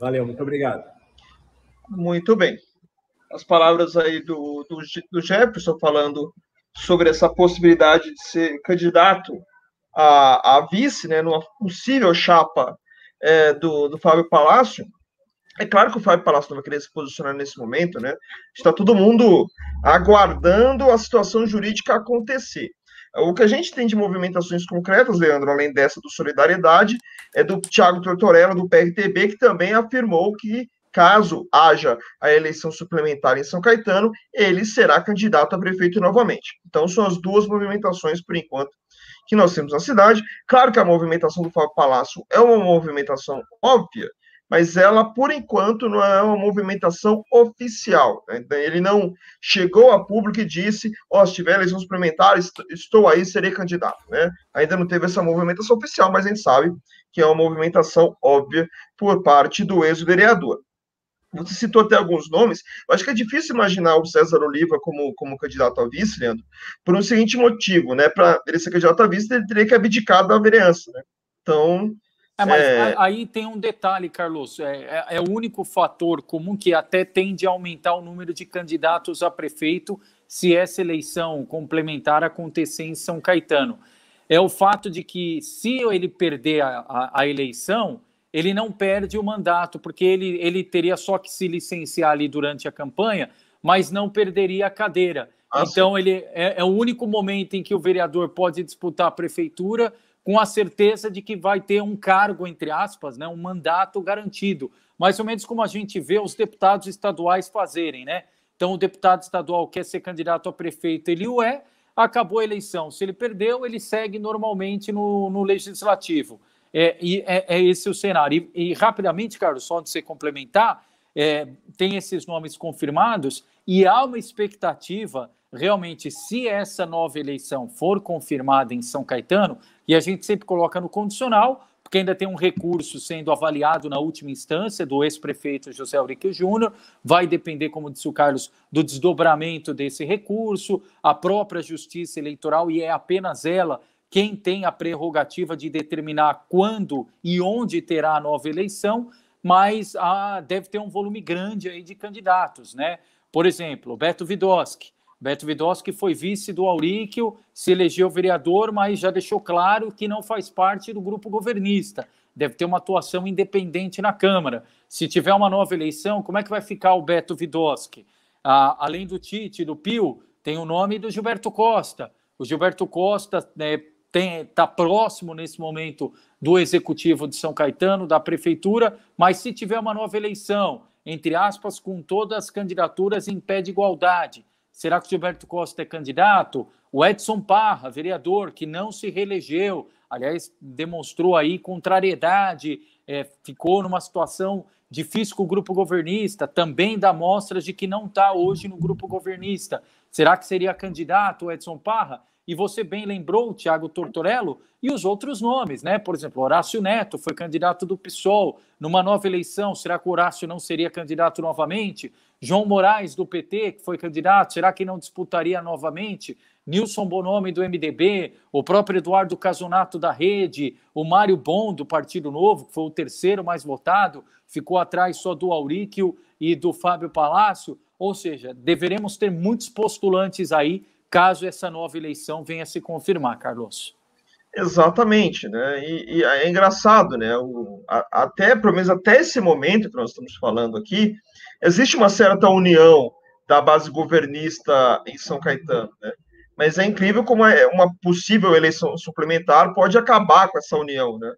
Valeu, muito obrigado. Muito bem. As palavras aí do, do, do Jefferson falando sobre essa possibilidade de ser candidato a, a vice, né, numa possível chapa É, do, do Fábio Palácio. É claro que o Fábio Palácio não vai querer se posicionar nesse momento, né? Está todo mundo aguardando a situação jurídica acontecer. O que a gente tem de movimentações concretas, Leandro, além dessa do Solidariedade, é do Tiago Tortorella, do P R T B, que também afirmou que, caso haja a eleição suplementar em São Caetano, ele será candidato a prefeito novamente. Então, são as duas movimentações, por enquanto, que nós temos na cidade. Claro que a movimentação do Fábio Palácio é uma movimentação óbvia, mas ela, por enquanto, não é uma movimentação oficial. Né? Ele não chegou a público e disse, ó, oh, se tiver eleição suplementar, estou aí, serei candidato. Né? Ainda não teve essa movimentação oficial, mas a gente sabe que é uma movimentação óbvia por parte do ex-vereador. Você citou até alguns nomes. Eu acho que é difícil imaginar o César Oliva como, como candidato a vice, Leandro, por um seguinte motivo, né? Para ele ser candidato a vice, ele teria que abdicar da vereança, né? Então... É, mas é... aí tem um detalhe, Carlos. É, é, é o único fator comum que até tende a aumentar o número de candidatos a prefeito se essa eleição complementar acontecer em São Caetano. É o fato de que, se ele perder a, a, a eleição... ele não perde o mandato, porque ele, ele teria só que se licenciar ali durante a campanha, mas não perderia a cadeira. Ah, então, ele é, é o único momento em que o vereador pode disputar a prefeitura com a certeza de que vai ter um cargo, entre aspas, né, um mandato garantido. Mais ou menos como a gente vê os deputados estaduais fazerem, né? Então, o deputado estadual quer ser candidato a prefeito, ele o é. acabou a eleição. Se ele perdeu, ele segue normalmente no, no legislativo. É, e é, é esse o cenário. E, e rapidamente, Carlos, só de você complementar, é, tem esses nomes confirmados e há uma expectativa, realmente, se essa nova eleição for confirmada em São Caetano, e a gente sempre coloca no condicional, porque ainda tem um recurso sendo avaliado na última instância do ex-prefeito José Aurique Júnior, vai depender, como disse o Carlos, do desdobramento desse recurso, a própria Justiça Eleitoral, e é apenas ela quem tem a prerrogativa de determinar quando e onde terá a nova eleição, mas ah, deve ter um volume grande aí de candidatos, né? Por exemplo, Beto Vidoschi. Beto Vidoschi foi vice do Aurichio, se elegeu vereador, mas já deixou claro que não faz parte do grupo governista. Deve ter uma atuação independente na Câmara. Se tiver uma nova eleição, como é que vai ficar o Beto Vidoschi? Ah, além do Tite, do Pio, tem o nome do Gilberto Costa. O Gilberto Costa está próximo nesse momento do Executivo de São Caetano, da Prefeitura, mas se tiver uma nova eleição, entre aspas, com todas as candidaturas em pé de igualdade, será que o Gilberto Costa é candidato? O Edson Parra, vereador, que não se reelegeu, aliás, demonstrou aí contrariedade, é, ficou numa situação difícil com o grupo governista, também dá mostras de que não está hoje no grupo governista. Será que seria candidato o Edson Parra? E você bem lembrou o Thiago Tortorello e os outros nomes, né? Por exemplo, Horácio Neto foi candidato do PSOL numa nova eleição. Será que o Horácio não seria candidato novamente? João Moraes, do P T, que foi candidato, será que não disputaria novamente? Nilson Bonomi, do M D B, o próprio Eduardo Casonato, da Rede, o Mário Bom, do Partido Novo, que foi o terceiro mais votado, ficou atrás só do Aurichio e do Fábio Palácio. Ou seja, deveremos ter muitos postulantes aí, caso essa nova eleição venha a se confirmar, Carlos. Exatamente, né? E, e é engraçado, né? O, a, até, pelo menos até esse momento que nós estamos falando aqui, existe uma certa união da base governista em São Caetano, né? Mas é incrível como é, uma possível eleição suplementar pode acabar com essa união, né?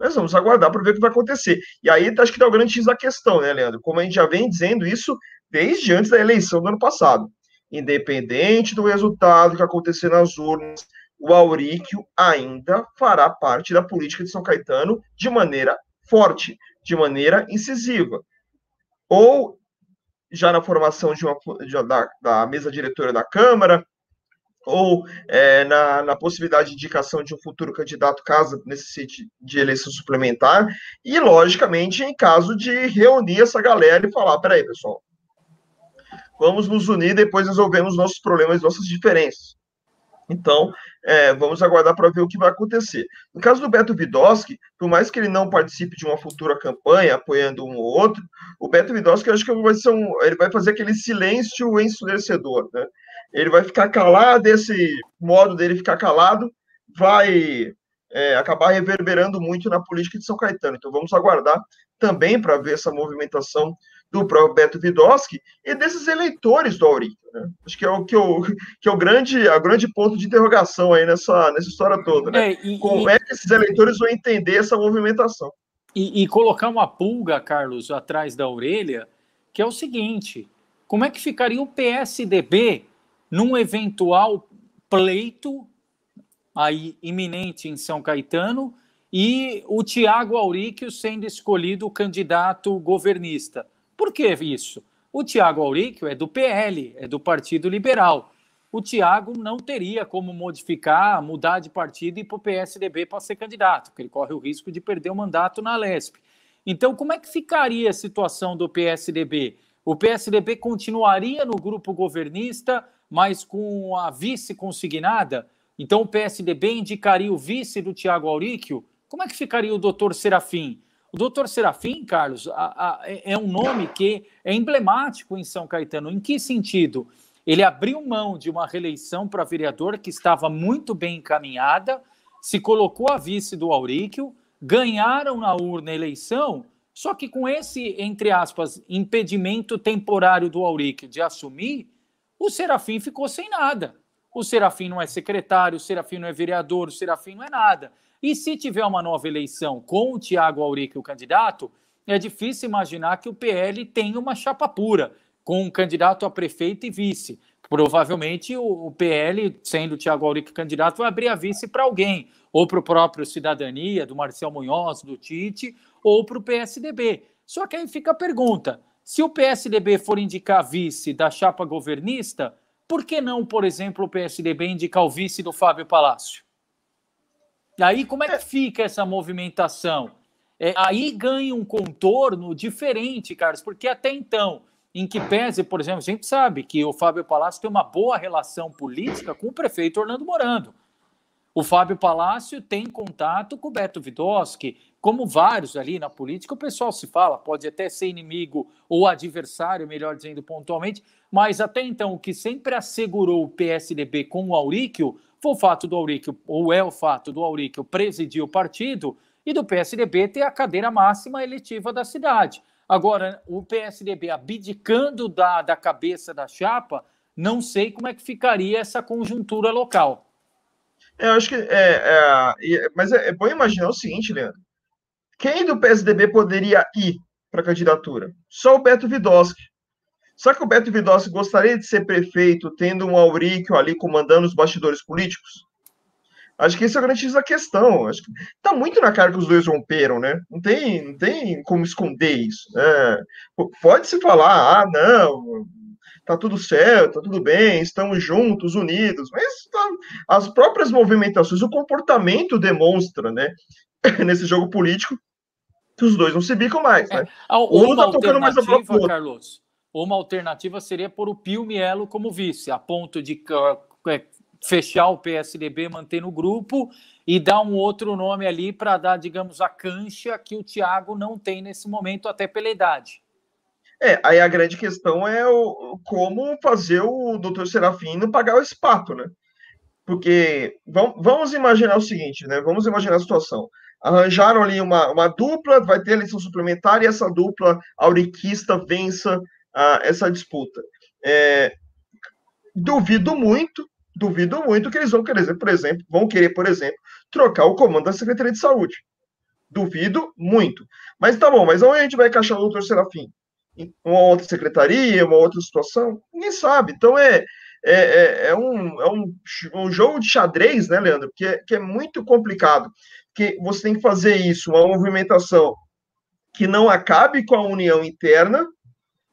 Nós vamos aguardar para ver o que vai acontecer. E aí, acho que dá o grande X da questão, né, Leandro? Como a gente já vem dizendo isso desde antes da eleição do ano passado. Independente do resultado que acontecer nas urnas, o Aurichio ainda fará parte da política de São Caetano de maneira forte, de maneira incisiva. Ou já na formação de uma, de, da, da mesa diretora da Câmara, ou é, na, na possibilidade de indicação de um futuro candidato, caso necessite de eleição suplementar, e, logicamente, em caso de reunir essa galera e falar, peraí, pessoal, vamos nos unir, depois resolvemos nossos problemas, nossas diferenças. Então, é, vamos aguardar para ver o que vai acontecer. No caso do Beto Vidoschi, por mais que ele não participe de uma futura campanha, apoiando um ou outro, o Beto Vidoschi, eu acho que vai ser um, ele vai fazer aquele silêncio ensurdecedor, né? Ele vai ficar calado, esse modo dele ficar calado vai é, acabar reverberando muito na política de São Caetano. Então, vamos aguardar também para ver essa movimentação do próprio Beto Vidoschi e desses eleitores do Aurichio, né? Acho que é o que, eu, que é o grande, a grande ponto de interrogação aí nessa, nessa história toda, né? É, e, como e, é que esses eleitores vão entender essa movimentação? E, e colocar uma pulga, Carlos, atrás da orelha, que é o seguinte, como é que ficaria o P S D B num eventual pleito aí iminente em São Caetano e o Tiago Aurique sendo escolhido o candidato governista? Por que isso? O Tiago Aurichio é do P L, é do Partido Liberal. O Tiago não teria como modificar, mudar de partido e ir para o P S D B para ser candidato, porque ele corre o risco de perder o mandato na Lesp. Então, como é que ficaria a situação do P S D B? O P S D B continuaria no grupo governista, mas com a vice consignada? Então, o P S D B indicaria o vice do Tiago Aurichio? Como é que ficaria o doutor Serafim? O doutor Serafim, Carlos, a, a, é um nome que é emblemático em São Caetano. Em que sentido? Ele abriu mão de uma reeleição para vereador que estava muito bem encaminhada, se colocou a vice do Aurichio, ganharam na urna a eleição, só que com esse, entre aspas, impedimento temporário do Aurichio de assumir, o Serafim ficou sem nada. O Serafim não é secretário, o Serafim não é vereador, o Serafim não é nada. E se tiver uma nova eleição com o Tiago Aurique, o candidato, é difícil imaginar que o P L tenha uma chapa pura, com um candidato a prefeito e vice. provavelmente o P L, sendo o Tiago Aurique candidato, vai abrir a vice para alguém, ou para o próprio Cidadania, do Marcel Munhoz, do Tite, ou para o P S D B. Só que aí fica a pergunta, se o P S D B for indicar vice da chapa governista, por que não, por exemplo, o P S D B indicar o vice do Fábio Palácio? E aí como é que fica essa movimentação? É, aí ganha um contorno diferente, Carlos, porque até então, em que pese, por exemplo, a gente sabe que o Fábio Palácio tem uma boa relação política com o prefeito Orlando Morando. O Fábio Palácio tem contato com o Beto Vidoschi, como vários ali na política, o pessoal se fala, pode até ser inimigo ou adversário, melhor dizendo pontualmente, mas até então o que sempre assegurou o P S D B com o Aurichio foi o fato do Aurichio, ou é o fato do Aurichio presidir o partido e do P S D B ter a cadeira máxima eletiva da cidade. Agora, o P S D B abdicando da, da cabeça da chapa, não sei como é que ficaria essa conjuntura local. Eu acho que... É, é, é, mas é, é bom imaginar o seguinte, Leandro. Quem do P S D B poderia ir para a candidatura? Só o Beto Vidoschi. Só que o Beto Vidoschi gostaria de ser prefeito tendo um Aurichio ali comandando os bastidores políticos? Acho que esse é o grande da questão. Acho que tá muito na cara que os dois romperam, né? Não tem, não tem como esconder isso. É, pode-se falar, ah, não, tá tudo certo, tá tudo bem, estamos juntos, unidos, mas tá, as próprias movimentações, o comportamento demonstra, né? Nesse jogo político, que os dois não se bicam mais, né? É, um tá tocando mais a bola, Carlos. Uma alternativa seria pôr o Pio Mielo como vice, a ponto de... fechar o P S D B, manter no grupo e dar um outro nome ali para dar, digamos, a cancha que o Thiago não tem nesse momento, até pela idade. É, aí a grande questão é o, como fazer o doutor Serafim não pagar o espato, né? Porque vamos, vamos imaginar o seguinte, né? Vamos imaginar a situação. Arranjaram ali uma, uma dupla, vai ter eleição suplementar e essa dupla auriquista vença ah, essa disputa. É, duvido muito Duvido muito que eles vão querer, por exemplo, vão querer, por exemplo, trocar o comando da Secretaria de Saúde. Duvido muito. Mas tá bom, mas onde a gente vai encaixar o doutor Serafim? Uma outra secretaria, uma outra situação? Ninguém sabe. Então é, é, é, um, é um, um jogo de xadrez, né, Leandro? Que é, que é muito complicado. Porque você tem que fazer isso, uma movimentação que não acabe com a união interna,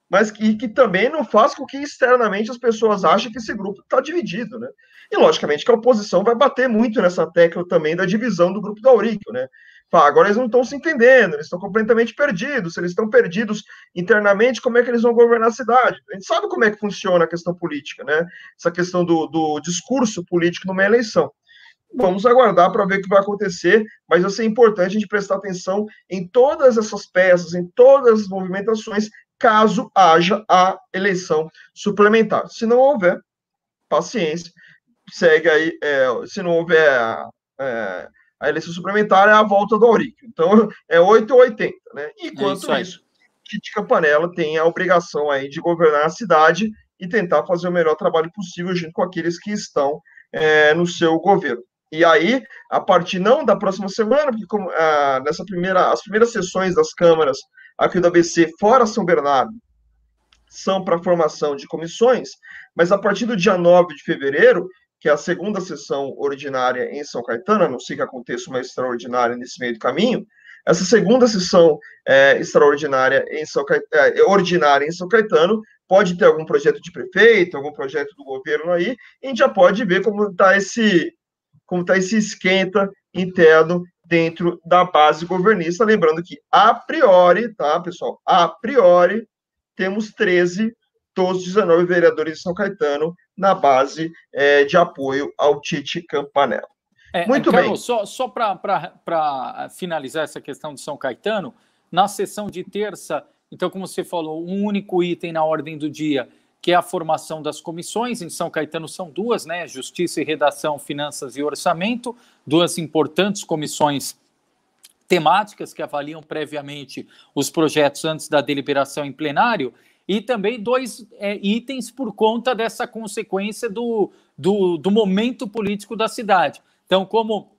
mas que, que também não faz com que externamente as pessoas achem que esse grupo está dividido, né? E, logicamente, que a oposição vai bater muito nessa tecla também da divisão do grupo do Aurichio, né? Fala, agora eles não estão se entendendo, eles estão completamente perdidos, se eles estão perdidos internamente, como é que eles vão governar a cidade? A gente sabe como é que funciona a questão política, né? Essa questão do, do discurso político numa eleição. Vamos aguardar para ver o que vai acontecer, mas vai ser importante a gente prestar atenção em todas essas peças, em todas as movimentações, caso haja a eleição suplementar. Se não houver, paciência, segue aí, é, se não houver a, é, a eleição suplementar, é a volta do Aurichio. Então, é oito ou oitenta, né? Enquanto é isso, Tite Campanella tem a obrigação aí de governar a cidade e tentar fazer o melhor trabalho possível junto com aqueles que estão é, no seu governo. E aí, a partir não da próxima semana, porque como, ah, nessa primeira, as primeiras sessões das câmaras aqui do A B C, fora São Bernardo, são para formação de comissões, mas a partir do dia nove de fevereiro, que é a segunda sessão ordinária em São Caetano, a não ser que aconteça uma extraordinária nesse meio do caminho, essa segunda sessão é, extraordinária em São Caetano, é, ordinária em São Caetano, pode ter algum projeto de prefeito, algum projeto do governo aí, e a gente já pode ver como está esse, como tá esse esquenta interno dentro da base governista, lembrando que a priori, tá, pessoal, a priori, temos treze dos dezenove vereadores de São Caetano na base é, de apoio ao Tite Campanella. É, Muito Carlos, bem. Só, só para finalizar essa questão de São Caetano, na sessão de terça, então, como você falou, um único item na ordem do dia, que é a formação das comissões. Em São Caetano são duas, né? Justiça e Redação, Finanças e Orçamento, duas importantes comissões temáticas que avaliam previamente os projetos antes da deliberação em plenário, e também dois é, itens por conta dessa consequência do, do, do momento político da cidade. Então, como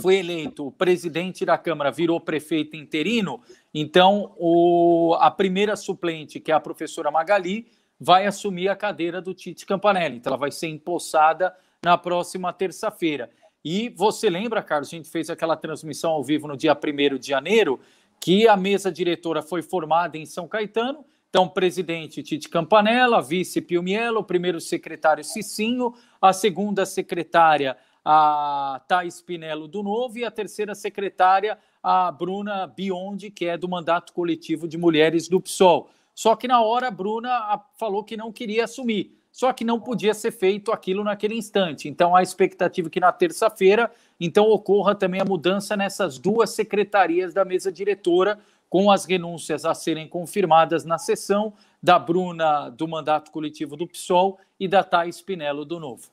foi eleito o presidente da Câmara, virou prefeito interino, então o, a primeira suplente, que é a professora Magali, vai assumir a cadeira do Tite Campanella. Então ela vai ser empossada na próxima terça-feira. E você lembra, Carlos, a gente fez aquela transmissão ao vivo no dia primeiro de janeiro, que a mesa diretora foi formada em São Caetano. Então, presidente Tite Campanella, vice Pio Mielo, primeiro secretário Cicinho, a segunda secretária a Thaís Pinheiro do Novo e a terceira secretária a Bruna Biondi, que é do mandato coletivo de mulheres do P SOL. Só que na hora a Bruna falou que não queria assumir, só que não podia ser feito aquilo naquele instante. Então, a expectativa é que na terça-feira então ocorra também a mudança nessas duas secretarias da mesa diretora, com as renúncias a serem confirmadas na sessão da Bruna do mandato coletivo do P SOL e da Thaís Pinheiro do Novo.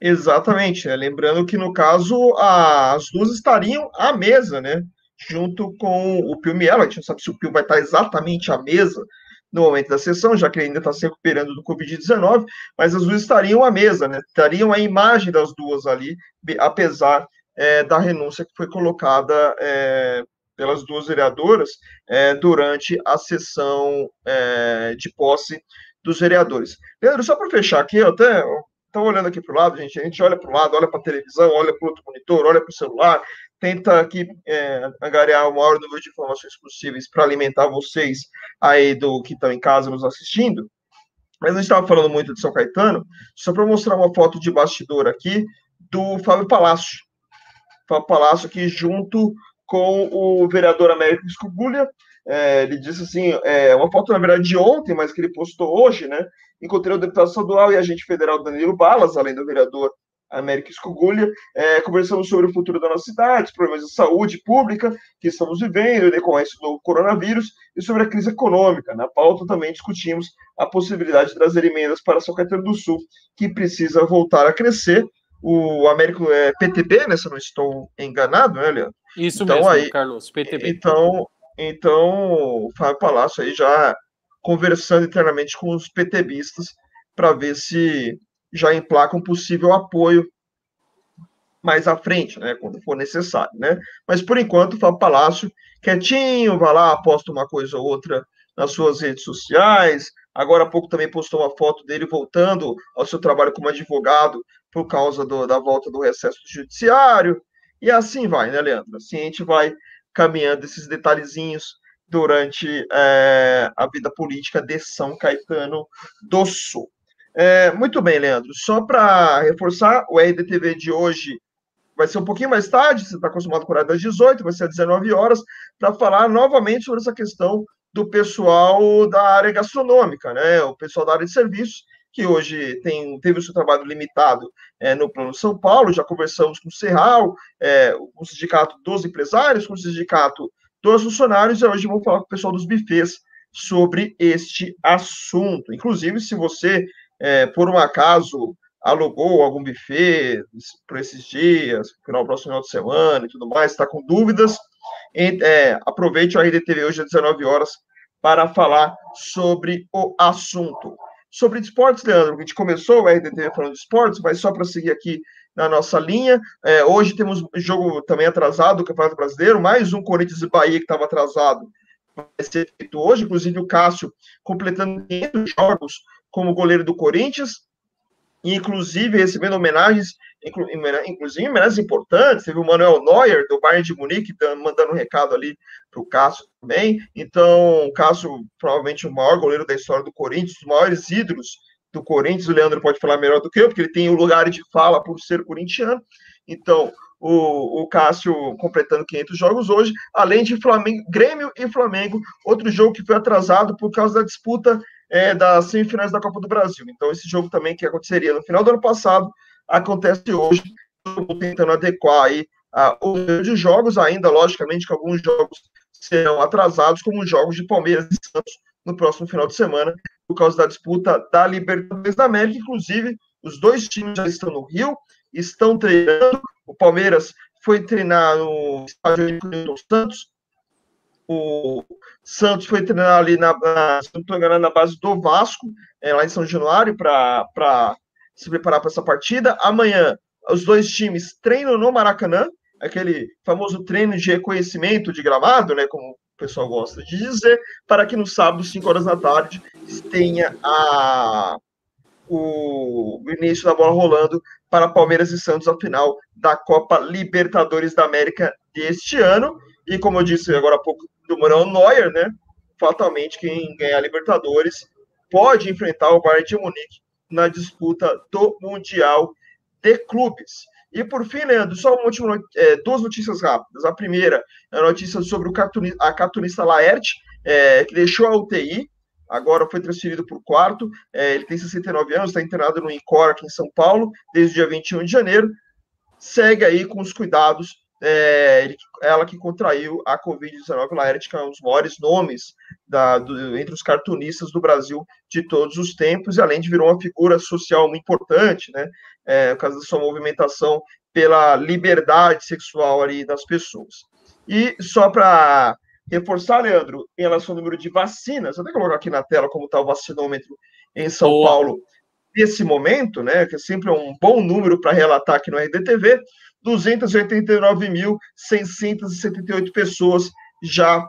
Exatamente, né? Lembrando que no caso a, as duas estariam à mesa, né? Junto com o Pio Mielo. A gente não sabe se o Pio vai estar exatamente à mesa no momento da sessão, já que ele ainda está se recuperando do covid dezenove, mas as duas estariam à mesa, né? Estariam a imagem das duas ali, apesar é, da renúncia que foi colocada é, pelas duas vereadoras é, durante a sessão é, de posse dos vereadores. Leandro, só para fechar aqui, eu até estou olhando aqui para o lado, gente, a gente olha para o lado, olha para a televisão, olha para o outro monitor, olha para o celular, tenta aqui é, angariar o maior número de informações possíveis para alimentar vocês aí do que estão em casa nos assistindo, mas a gente estava falando muito de São Caetano, só para mostrar uma foto de bastidor aqui do Fábio Palácio, Fábio Palácio aqui junto com o vereador Américo Escobulha. É, ele disse assim, é, uma foto, na verdade, de ontem, mas que ele postou hoje, né? Encontrei o deputado estadual e agente federal Danilo Balas, além do vereador Américo Escobulha, é, conversamos sobre o futuro da nossa cidade, os problemas de saúde pública que estamos vivendo em decorrência do coronavírus e sobre a crise econômica. Na pauta também discutimos a possibilidade de trazer emendas para São Caetano do Sul, que precisa voltar a crescer. O Américo é P T B, né? Se eu não estou enganado, né, Leandro? Isso então, mesmo, aí, Carlos, P T B. Então, então, o Fábio Palácio aí já conversando internamente com os PTBistas para ver se já emplaca um possível apoio mais à frente, né? Quando for necessário, né? Mas, por enquanto, o Fábio Palácio, quietinho, vai lá, posta uma coisa ou outra nas suas redes sociais. Agora há pouco também postou uma foto dele voltando ao seu trabalho como advogado por causa do, da volta do recesso do judiciário, e assim vai, né, Leandro? Assim a gente vai caminhando esses detalhezinhos durante é, a vida política de São Caetano do Sul. É, muito bem, Leandro, só para reforçar, o R D T V de hoje vai ser um pouquinho mais tarde, você está acostumado com o horário das dezoito, vai ser às dezenove horas, para falar novamente sobre essa questão do pessoal da área gastronômica, né? O pessoal da área de serviços, que hoje tem, teve o seu trabalho limitado é, no Plano São Paulo, já conversamos com o Serral, é, o sindicato dos empresários, com o sindicato dos funcionários, e hoje vamos falar com o pessoal dos bufês sobre este assunto. Inclusive, se você, é, por um acaso, alugou algum buffet por esses dias, no próximo final de semana e tudo mais, está com dúvidas, é, aproveite o R D T V hoje às dezenove horas para falar sobre o assunto. Sobre esportes, Leandro, a gente começou o R D T V falando de esportes, mas só para seguir aqui na nossa linha, é, hoje temos jogo também atrasado do Campeonato Brasileiro, mais um Corinthians e Bahia que estava atrasado, vai ser feito hoje, inclusive o Cássio completando quinhentos jogos como goleiro do Corinthians, e inclusive recebendo homenagens, inclu, inclusive homenagens importantes, teve o Manuel Neuer, do Bayern de Munique, mandando um recado ali para o Cássio também. Então, o Cássio, provavelmente o maior goleiro da história do Corinthians, os maiores ídolos do Corinthians, o Leandro pode falar melhor do que eu, porque ele tem o lugar de fala por ser corintiano. Então, o, o Cássio completando quinhentos jogos hoje, além de Flamengo, Grêmio e Flamengo, outro jogo que foi atrasado por causa da disputa É, das semifinais da Copa do Brasil. Então, esse jogo também que aconteceria no final do ano passado, acontece hoje, tentando adequar aí a, o número de jogos, ainda, logicamente, que alguns jogos serão atrasados, como os jogos de Palmeiras e Santos no próximo final de semana, por causa da disputa da Libertadores da América. Inclusive, os dois times já estão no Rio, estão treinando. O Palmeiras foi treinar no estádio Ailton Santos, o Santos foi treinar ali na, na, se não estou enganado, na base do Vasco, é, lá em São Januário, para se preparar para essa partida. Amanhã, os dois times treinam no Maracanã, aquele famoso treino de reconhecimento de gramado, né, como pessoal gosta de dizer, para que no sábado, cinco horas da tarde, tenha a, o início da bola rolando para Palmeiras e Santos, a final da Copa Libertadores da América deste ano. E como eu disse agora há pouco do Manuel Neuer, né? Fatalmente, quem ganhar a Libertadores pode enfrentar o Bayern de Munique na disputa do Mundial de Clubes. E por fim, Leandro, só uma última, é, duas notícias rápidas. A primeira é a notícia sobre o cartuni, a cartunista Laerte, é, que deixou a U T I, agora foi transferido para o quarto. É, ele tem sessenta e nove anos, está internado no INCOR aqui em São Paulo, desde o dia vinte e um de janeiro. Segue aí com os cuidados. É, ele, ela que contraiu a covid dezenove, Laerte, que é um dos maiores nomes da, do, entre os cartunistas do Brasil de todos os tempos, e além de virou uma figura social muito importante, né, é, por causa da sua movimentação pela liberdade sexual ali das pessoas. E só para reforçar, Leandro, em relação ao número de vacinas, eu vou até colocar aqui na tela como está o vacinômetro em São oh. Paulo nesse momento, né, que sempre é um bom número para relatar aqui no R D T V. duzentas e oitenta e nove mil, seiscentas e setenta e oito pessoas já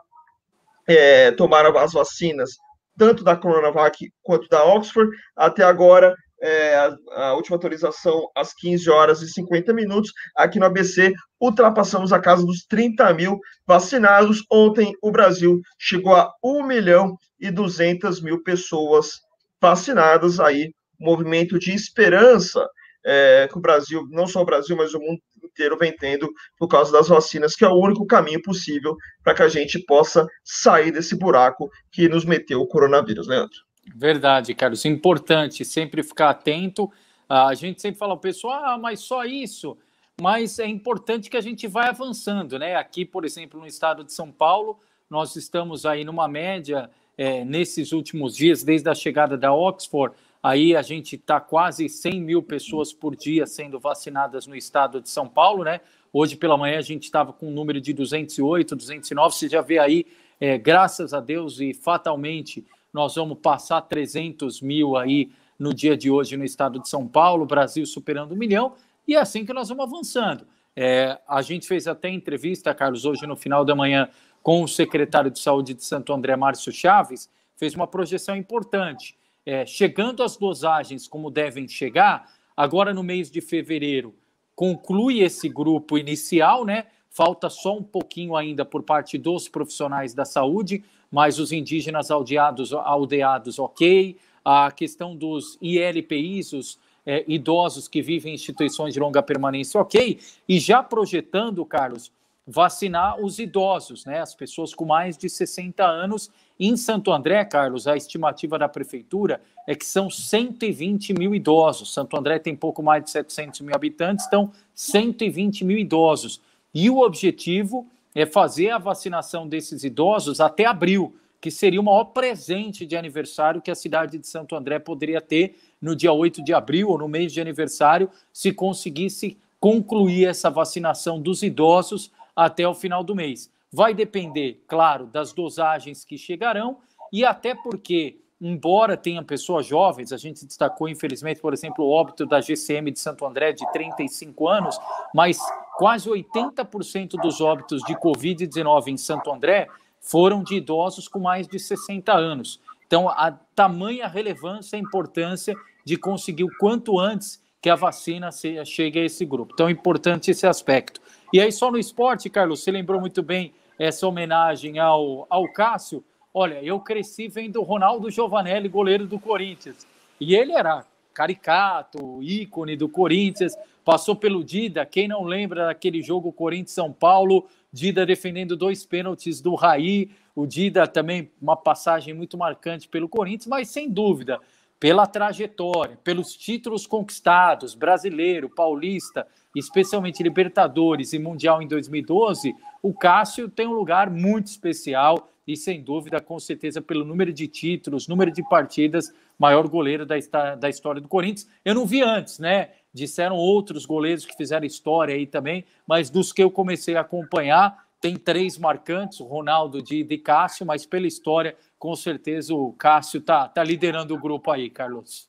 é, tomaram as vacinas, tanto da Coronavac quanto da Oxford. Até agora, é, a, a última atualização, às quinze horas e cinquenta minutos, aqui no A B C, ultrapassamos a casa dos trinta mil vacinados. Ontem, o Brasil chegou a um milhão e duzentas mil pessoas vacinadas. Aí, movimento de esperança, É, que o Brasil, não só o Brasil, mas o mundo inteiro vem tendo por causa das vacinas, que é o único caminho possível para que a gente possa sair desse buraco que nos meteu o coronavírus, Leandro. Verdade, Carlos, importante sempre ficar atento. A gente sempre fala, o pessoal, ah, mas só isso, mas é importante que a gente vai avançando, né? Aqui, por exemplo, no estado de São Paulo, nós estamos aí numa média, é, nesses últimos dias, desde a chegada da Oxford, aí a gente está quase cem mil pessoas por dia sendo vacinadas no estado de São Paulo, né? Hoje pela manhã a gente estava com um número de duzentos e oito, duzentos e nove, você já vê aí, é, graças a Deus e fatalmente nós vamos passar trezentos mil aí no dia de hoje no estado de São Paulo, Brasil superando um milhão, e é assim que nós vamos avançando. É, a gente fez até entrevista, Carlos, hoje no final da manhã com o secretário de Saúde de Santo André, Márcio Chaves, fez uma projeção importante. É, chegando às dosagens como devem chegar, agora no mês de fevereiro conclui esse grupo inicial, né? Falta só um pouquinho ainda por parte dos profissionais da saúde, mas os indígenas aldeados, aldeados ok, a questão dos I L P Is, os é, idosos que vivem em instituições de longa permanência, ok, e já projetando, Carlos, vacinar os idosos, né? As pessoas com mais de sessenta anos. Em Santo André, Carlos, a estimativa da prefeitura é que são cento e vinte mil idosos. Santo André tem pouco mais de setecentos mil habitantes, então cento e vinte mil idosos. E o objetivo é fazer a vacinação desses idosos até abril, que seria o maior presente de aniversário que a cidade de Santo André poderia ter no dia oito de abril ou no mês de aniversário, se conseguisse concluir essa vacinação dos idosos até o final do mês. Vai depender, claro, das dosagens que chegarão, e até porque, embora tenha pessoas jovens, a gente destacou, infelizmente, por exemplo, o óbito da G C M de Santo André de trinta e cinco anos, mas quase oitenta por cento dos óbitos de covid dezenove em Santo André foram de idosos com mais de sessenta anos. Então, a tamanha relevância e a importância de conseguir o quanto antes que a vacina chegue a esse grupo. Então, é importante esse aspecto. E aí, só no esporte, Carlos, você lembrou muito bem essa homenagem ao, ao Cássio. Olha, eu cresci vendo o Ronaldo Giovanelli, goleiro do Corinthians. E ele era caricato, ícone do Corinthians, passou pelo Dida. Quem não lembra daquele jogo Corinthians-São Paulo, Dida defendendo dois pênaltis do Raí. O Dida também, uma passagem muito marcante pelo Corinthians, mas sem dúvida, pela trajetória, pelos títulos conquistados, brasileiro, paulista, especialmente Libertadores e Mundial em dois mil e doze, o Cássio tem um lugar muito especial e, sem dúvida, com certeza, pelo número de títulos, número de partidas, maior goleiro da, da história do Corinthians. Eu não vi antes, né? Disseram outros goleiros que fizeram história aí também, mas dos que eu comecei a acompanhar, tem três marcantes, o Ronaldo, Dida e Cássio, mas pela história, com certeza, o Cássio está tá liderando o grupo aí, Carlos.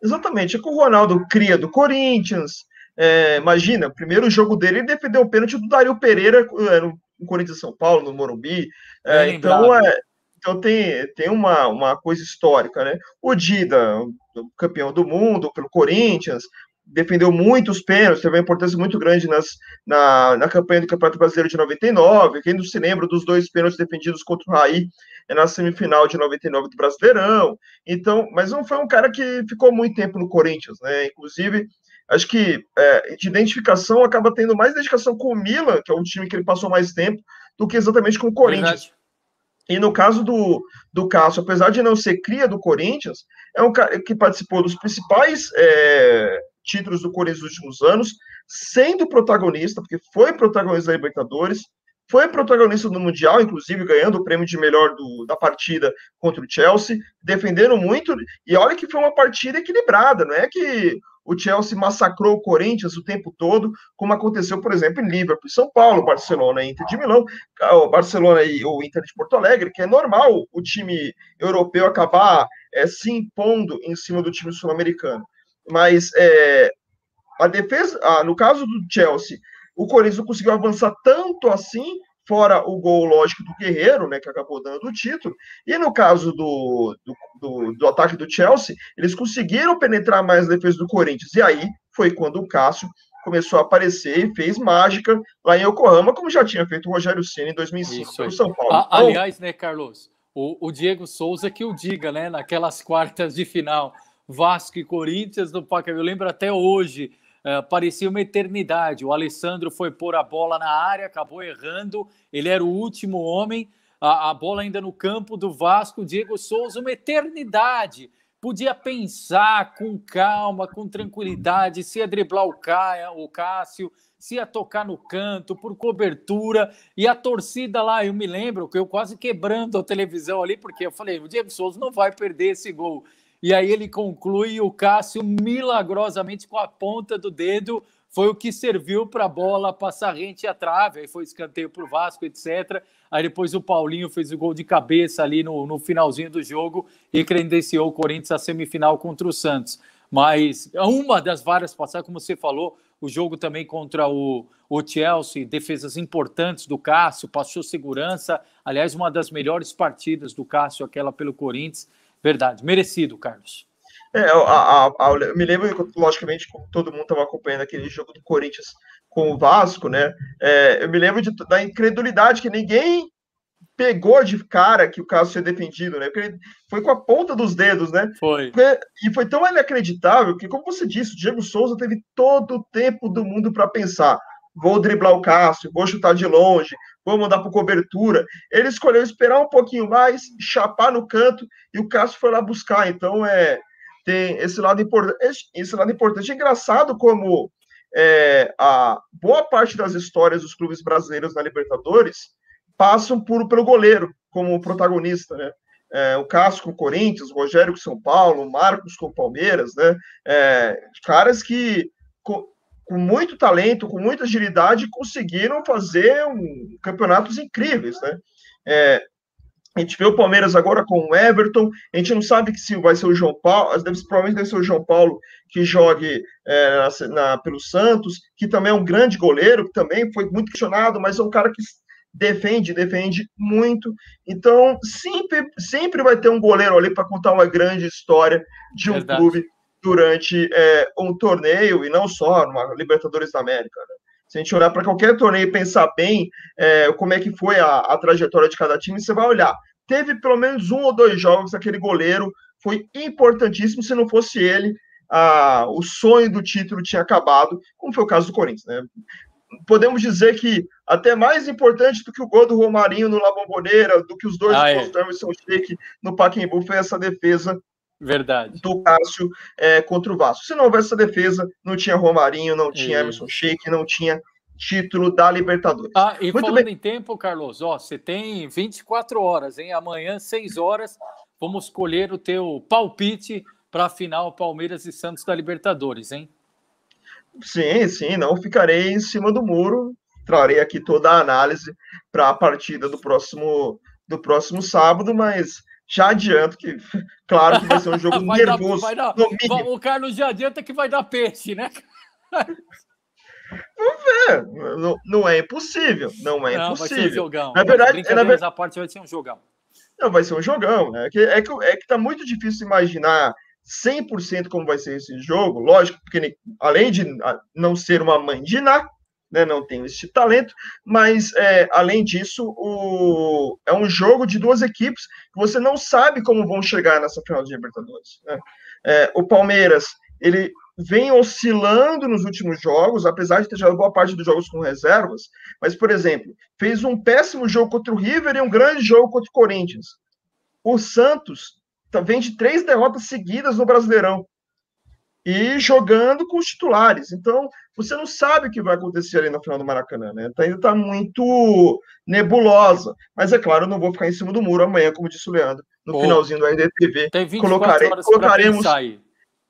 Exatamente, é que o Ronaldo cria do Corinthians, é, imagina, primeiro jogo dele, ele defendeu o pênalti do Dario Pereira, um Corinthians São Paulo, no Morumbi. É, então, é, então tem, tem uma, uma coisa histórica, né? O Dida, campeão do mundo pelo Corinthians, defendeu muito os pênaltis, teve uma importância muito grande nas, na, na campanha do Campeonato Brasileiro de noventa e nove, quem não se lembra dos dois pênaltis defendidos contra o Raí na semifinal de noventa e nove do Brasileirão. Então, mas não foi um cara que ficou muito tempo no Corinthians, né? Inclusive, acho que é, de identificação acaba tendo mais dedicação com o Milan, que é um time que ele passou mais tempo, do que exatamente com o Corinthians. Verdade. E no caso do, do Cássio, apesar de não ser cria do Corinthians, é um cara que participou dos principais é, títulos do Corinthians nos últimos anos, sendo protagonista, porque foi protagonista da Libertadores, foi protagonista do Mundial, inclusive ganhando o prêmio de melhor do, da partida contra o Chelsea, defendendo muito, e olha que foi uma partida equilibrada, não é que o Chelsea massacrou o Corinthians o tempo todo, como aconteceu, por exemplo, em Liverpool, São Paulo, Barcelona e Inter de Milão, Barcelona e o Inter de Porto Alegre, que é normal o time europeu acabar é, se impondo em cima do time sul-americano. Mas é, a defesa, ah, no caso do Chelsea, o Corinthians não conseguiu avançar tanto assim, fora o gol lógico do Guerreiro, né, que acabou dando o título, e no caso do, do, do, do ataque do Chelsea, eles conseguiram penetrar mais na defesa do Corinthians, e aí foi quando o Cássio começou a aparecer e fez mágica lá em Yokohama, como já tinha feito o Rogério Ceni em dois mil e cinco pelo São Paulo. A, aliás, né, Carlos, o, o Diego Souza que o diga, né, naquelas quartas de final, Vasco e Corinthians do Pacaembu, eu lembro até hoje, uh, parecia uma eternidade, o Alessandro foi pôr a bola na área, acabou errando, ele era o último homem, a, a bola ainda no campo do Vasco, Diego Souza, uma eternidade, podia pensar com calma, com tranquilidade, se ia driblar o, Caia, o Cássio, se ia tocar no canto, por cobertura, e a torcida lá, eu me lembro, que eu quase quebrando a televisão ali, porque eu falei, o Diego Souza não vai perder esse gol. E aí ele conclui, o Cássio milagrosamente com a ponta do dedo, foi o que serviu para a bola passar rente à trave, aí foi escanteio para o Vasco, etcétera. Aí depois o Paulinho fez o gol de cabeça ali no, no finalzinho do jogo e credenciou o Corinthians à semifinal contra o Santos. Mas uma das várias passadas, como você falou, o jogo também contra o, o Chelsea, defesas importantes do Cássio, passou segurança, aliás, uma das melhores partidas do Cássio, aquela pelo Corinthians. Verdade, merecido, Carlos. É, a, a, a, eu me lembro, logicamente, como todo mundo estava acompanhando aquele jogo do Corinthians com o Vasco, né? É, eu me lembro de, da incredulidade que ninguém pegou de cara que o Cássio tinha defendido, né? Porque ele foi com a ponta dos dedos, né? Foi. Porque, e foi tão inacreditável que, como você disse, o Diego Souza teve todo o tempo do mundo para pensar. Vou driblar o Cássio, vou chutar de longe, vou mandar por cobertura. Ele escolheu esperar um pouquinho mais, chapar no canto, e o Cássio foi lá buscar. Então, é, tem esse lado importante. Esse lado importante é engraçado como é, a boa parte das histórias dos clubes brasileiros na Libertadores passam por, pelo goleiro como protagonista, né? É, o Cássio com o Corinthians, o Rogério com o São Paulo, o Marcos com o Palmeiras, né? É, caras que... Com, com muito talento, com muita agilidade, conseguiram fazer um, campeonatos incríveis, né? É, a gente vê o Palmeiras agora com o Everton, a gente não sabe se vai ser o João Paulo, deve, provavelmente deve ser o João Paulo que jogue é, na, na, pelo Santos, que também é um grande goleiro, que também foi muito questionado, mas é um cara que defende, defende muito. Então, sempre, sempre vai ter um goleiro ali para contar uma grande história de um Verdade. clube durante é, um torneio, e não só numa Libertadores da América, né? Se a gente olhar para qualquer torneio e pensar bem é, como é que foi a, a trajetória de cada time, você vai olhar, teve pelo menos um ou dois jogos, aquele goleiro foi importantíssimo, se não fosse ele, a, o sonho do título tinha acabado, como foi o caso do Corinthians, né? Podemos dizer que até mais importante do que o gol do Romarinho no La Bombonera, do que os dois ah, é. do Constância Shake no Pacaembu, foi essa defesa Verdade. do Cássio é, contra o Vasco. Se não houvesse essa defesa, não tinha Romarinho, não tinha e... Emerson Sheik, não tinha título da Libertadores. Ah, e Muito falando bem. em tempo, Carlos, ó, você tem vinte e quatro horas, hein? Amanhã, seis horas, vamos escolher o teu palpite para a final Palmeiras e Santos da Libertadores, hein? Sim, sim, não ficarei em cima do muro, trarei aqui toda a análise para a partida do próximo, do próximo sábado, mas... Já adianto que, claro, que vai ser um jogo nervoso. Dar, dar, o Carlos já adianta que vai dar peixe, né? Vamos ver. Não, não é impossível. Não é não, impossível. Vai ser um jogão. Na verdade, é, na verdade... a parte vai ser um jogão. Não, vai ser um jogão. Né? É, que, é, que, é que tá muito difícil imaginar cem por cento como vai ser esse jogo. Lógico, porque além de não ser uma mãe de Ná, né, não tem esse talento, mas é, além disso, o, é um jogo de duas equipes que você não sabe como vão chegar nessa final de Libertadores. Né? É, o Palmeiras, ele vem oscilando nos últimos jogos, apesar de ter jogado boa parte dos jogos com reservas, mas, por exemplo, fez um péssimo jogo contra o River e um grande jogo contra o Corinthians. O Santos vem de três derrotas seguidas no Brasileirão. E jogando com os titulares. Então, você não sabe o que vai acontecer ali na final do Maracanã, né? Ainda está muito nebulosa. Mas, é claro, eu não vou ficar em cima do muro amanhã, como disse o Leandro, no Pô, finalzinho do R D T V. Tem vinte e quatro horas colocaremos, aí.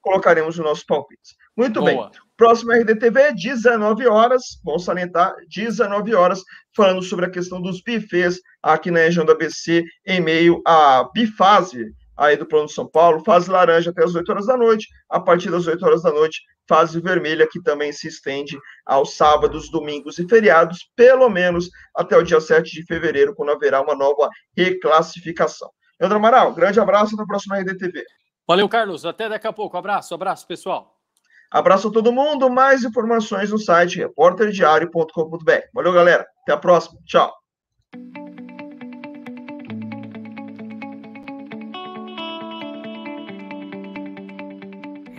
Colocaremos o nosso palpite. Muito Boa. Bem. Próximo R D T V, dezenove horas. Bom salientar, dezenove horas, falando sobre a questão dos bifes aqui na região da B C, em meio à bifase aí do Plano de São Paulo, fase laranja até as oito horas da noite, a partir das oito horas da noite, fase vermelha, que também se estende aos sábados, domingos e feriados, pelo menos até o dia sete de fevereiro, quando haverá uma nova reclassificação. Leandro Amaral, grande abraço, até a próxima R D T V. Valeu, Carlos, até daqui a pouco, abraço, abraço, pessoal. Abraço a todo mundo, mais informações no site repórter diário ponto com ponto b r. Valeu, galera, até a próxima, tchau.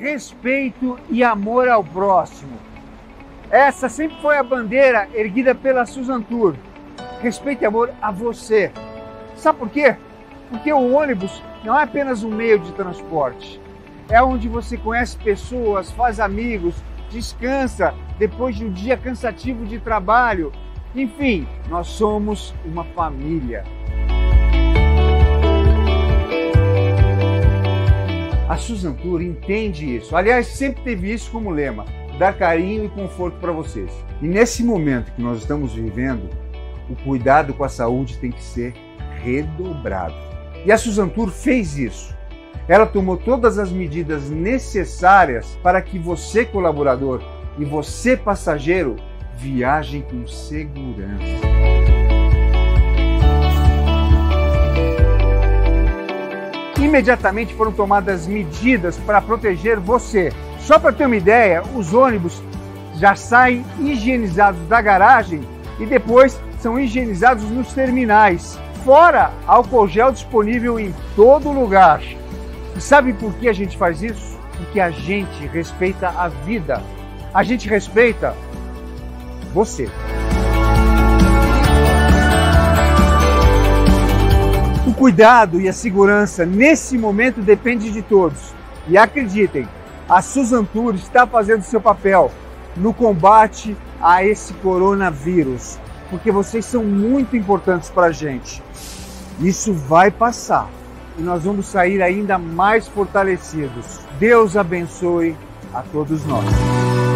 Respeito e amor ao próximo. Essa sempre foi a bandeira erguida pela Suzantur. Respeito e amor a você. Sabe por quê? Porque o ônibus não é apenas um meio de transporte. É onde você conhece pessoas, faz amigos, descansa depois de um dia cansativo de trabalho. Enfim, nós somos uma família. A Suzantur entende isso. Aliás, sempre teve isso como lema, dar carinho e conforto para vocês. E nesse momento que nós estamos vivendo, o cuidado com a saúde tem que ser redobrado. E a Suzantur fez isso. Ela tomou todas as medidas necessárias para que você, colaborador, e você, passageiro, viajem com segurança. Imediatamente foram tomadas medidas para proteger você. Só para ter uma ideia, os ônibus já saem higienizados da garagem e depois são higienizados nos terminais. Fora álcool gel disponível em todo lugar. E sabe por que a gente faz isso? Porque a gente respeita a vida. A gente respeita você. O cuidado e a segurança nesse momento depende de todos. E acreditem, a Suzantur está fazendo seu papel no combate a esse coronavírus, porque vocês são muito importantes para a gente. Isso vai passar e nós vamos sair ainda mais fortalecidos. Deus abençoe a todos nós.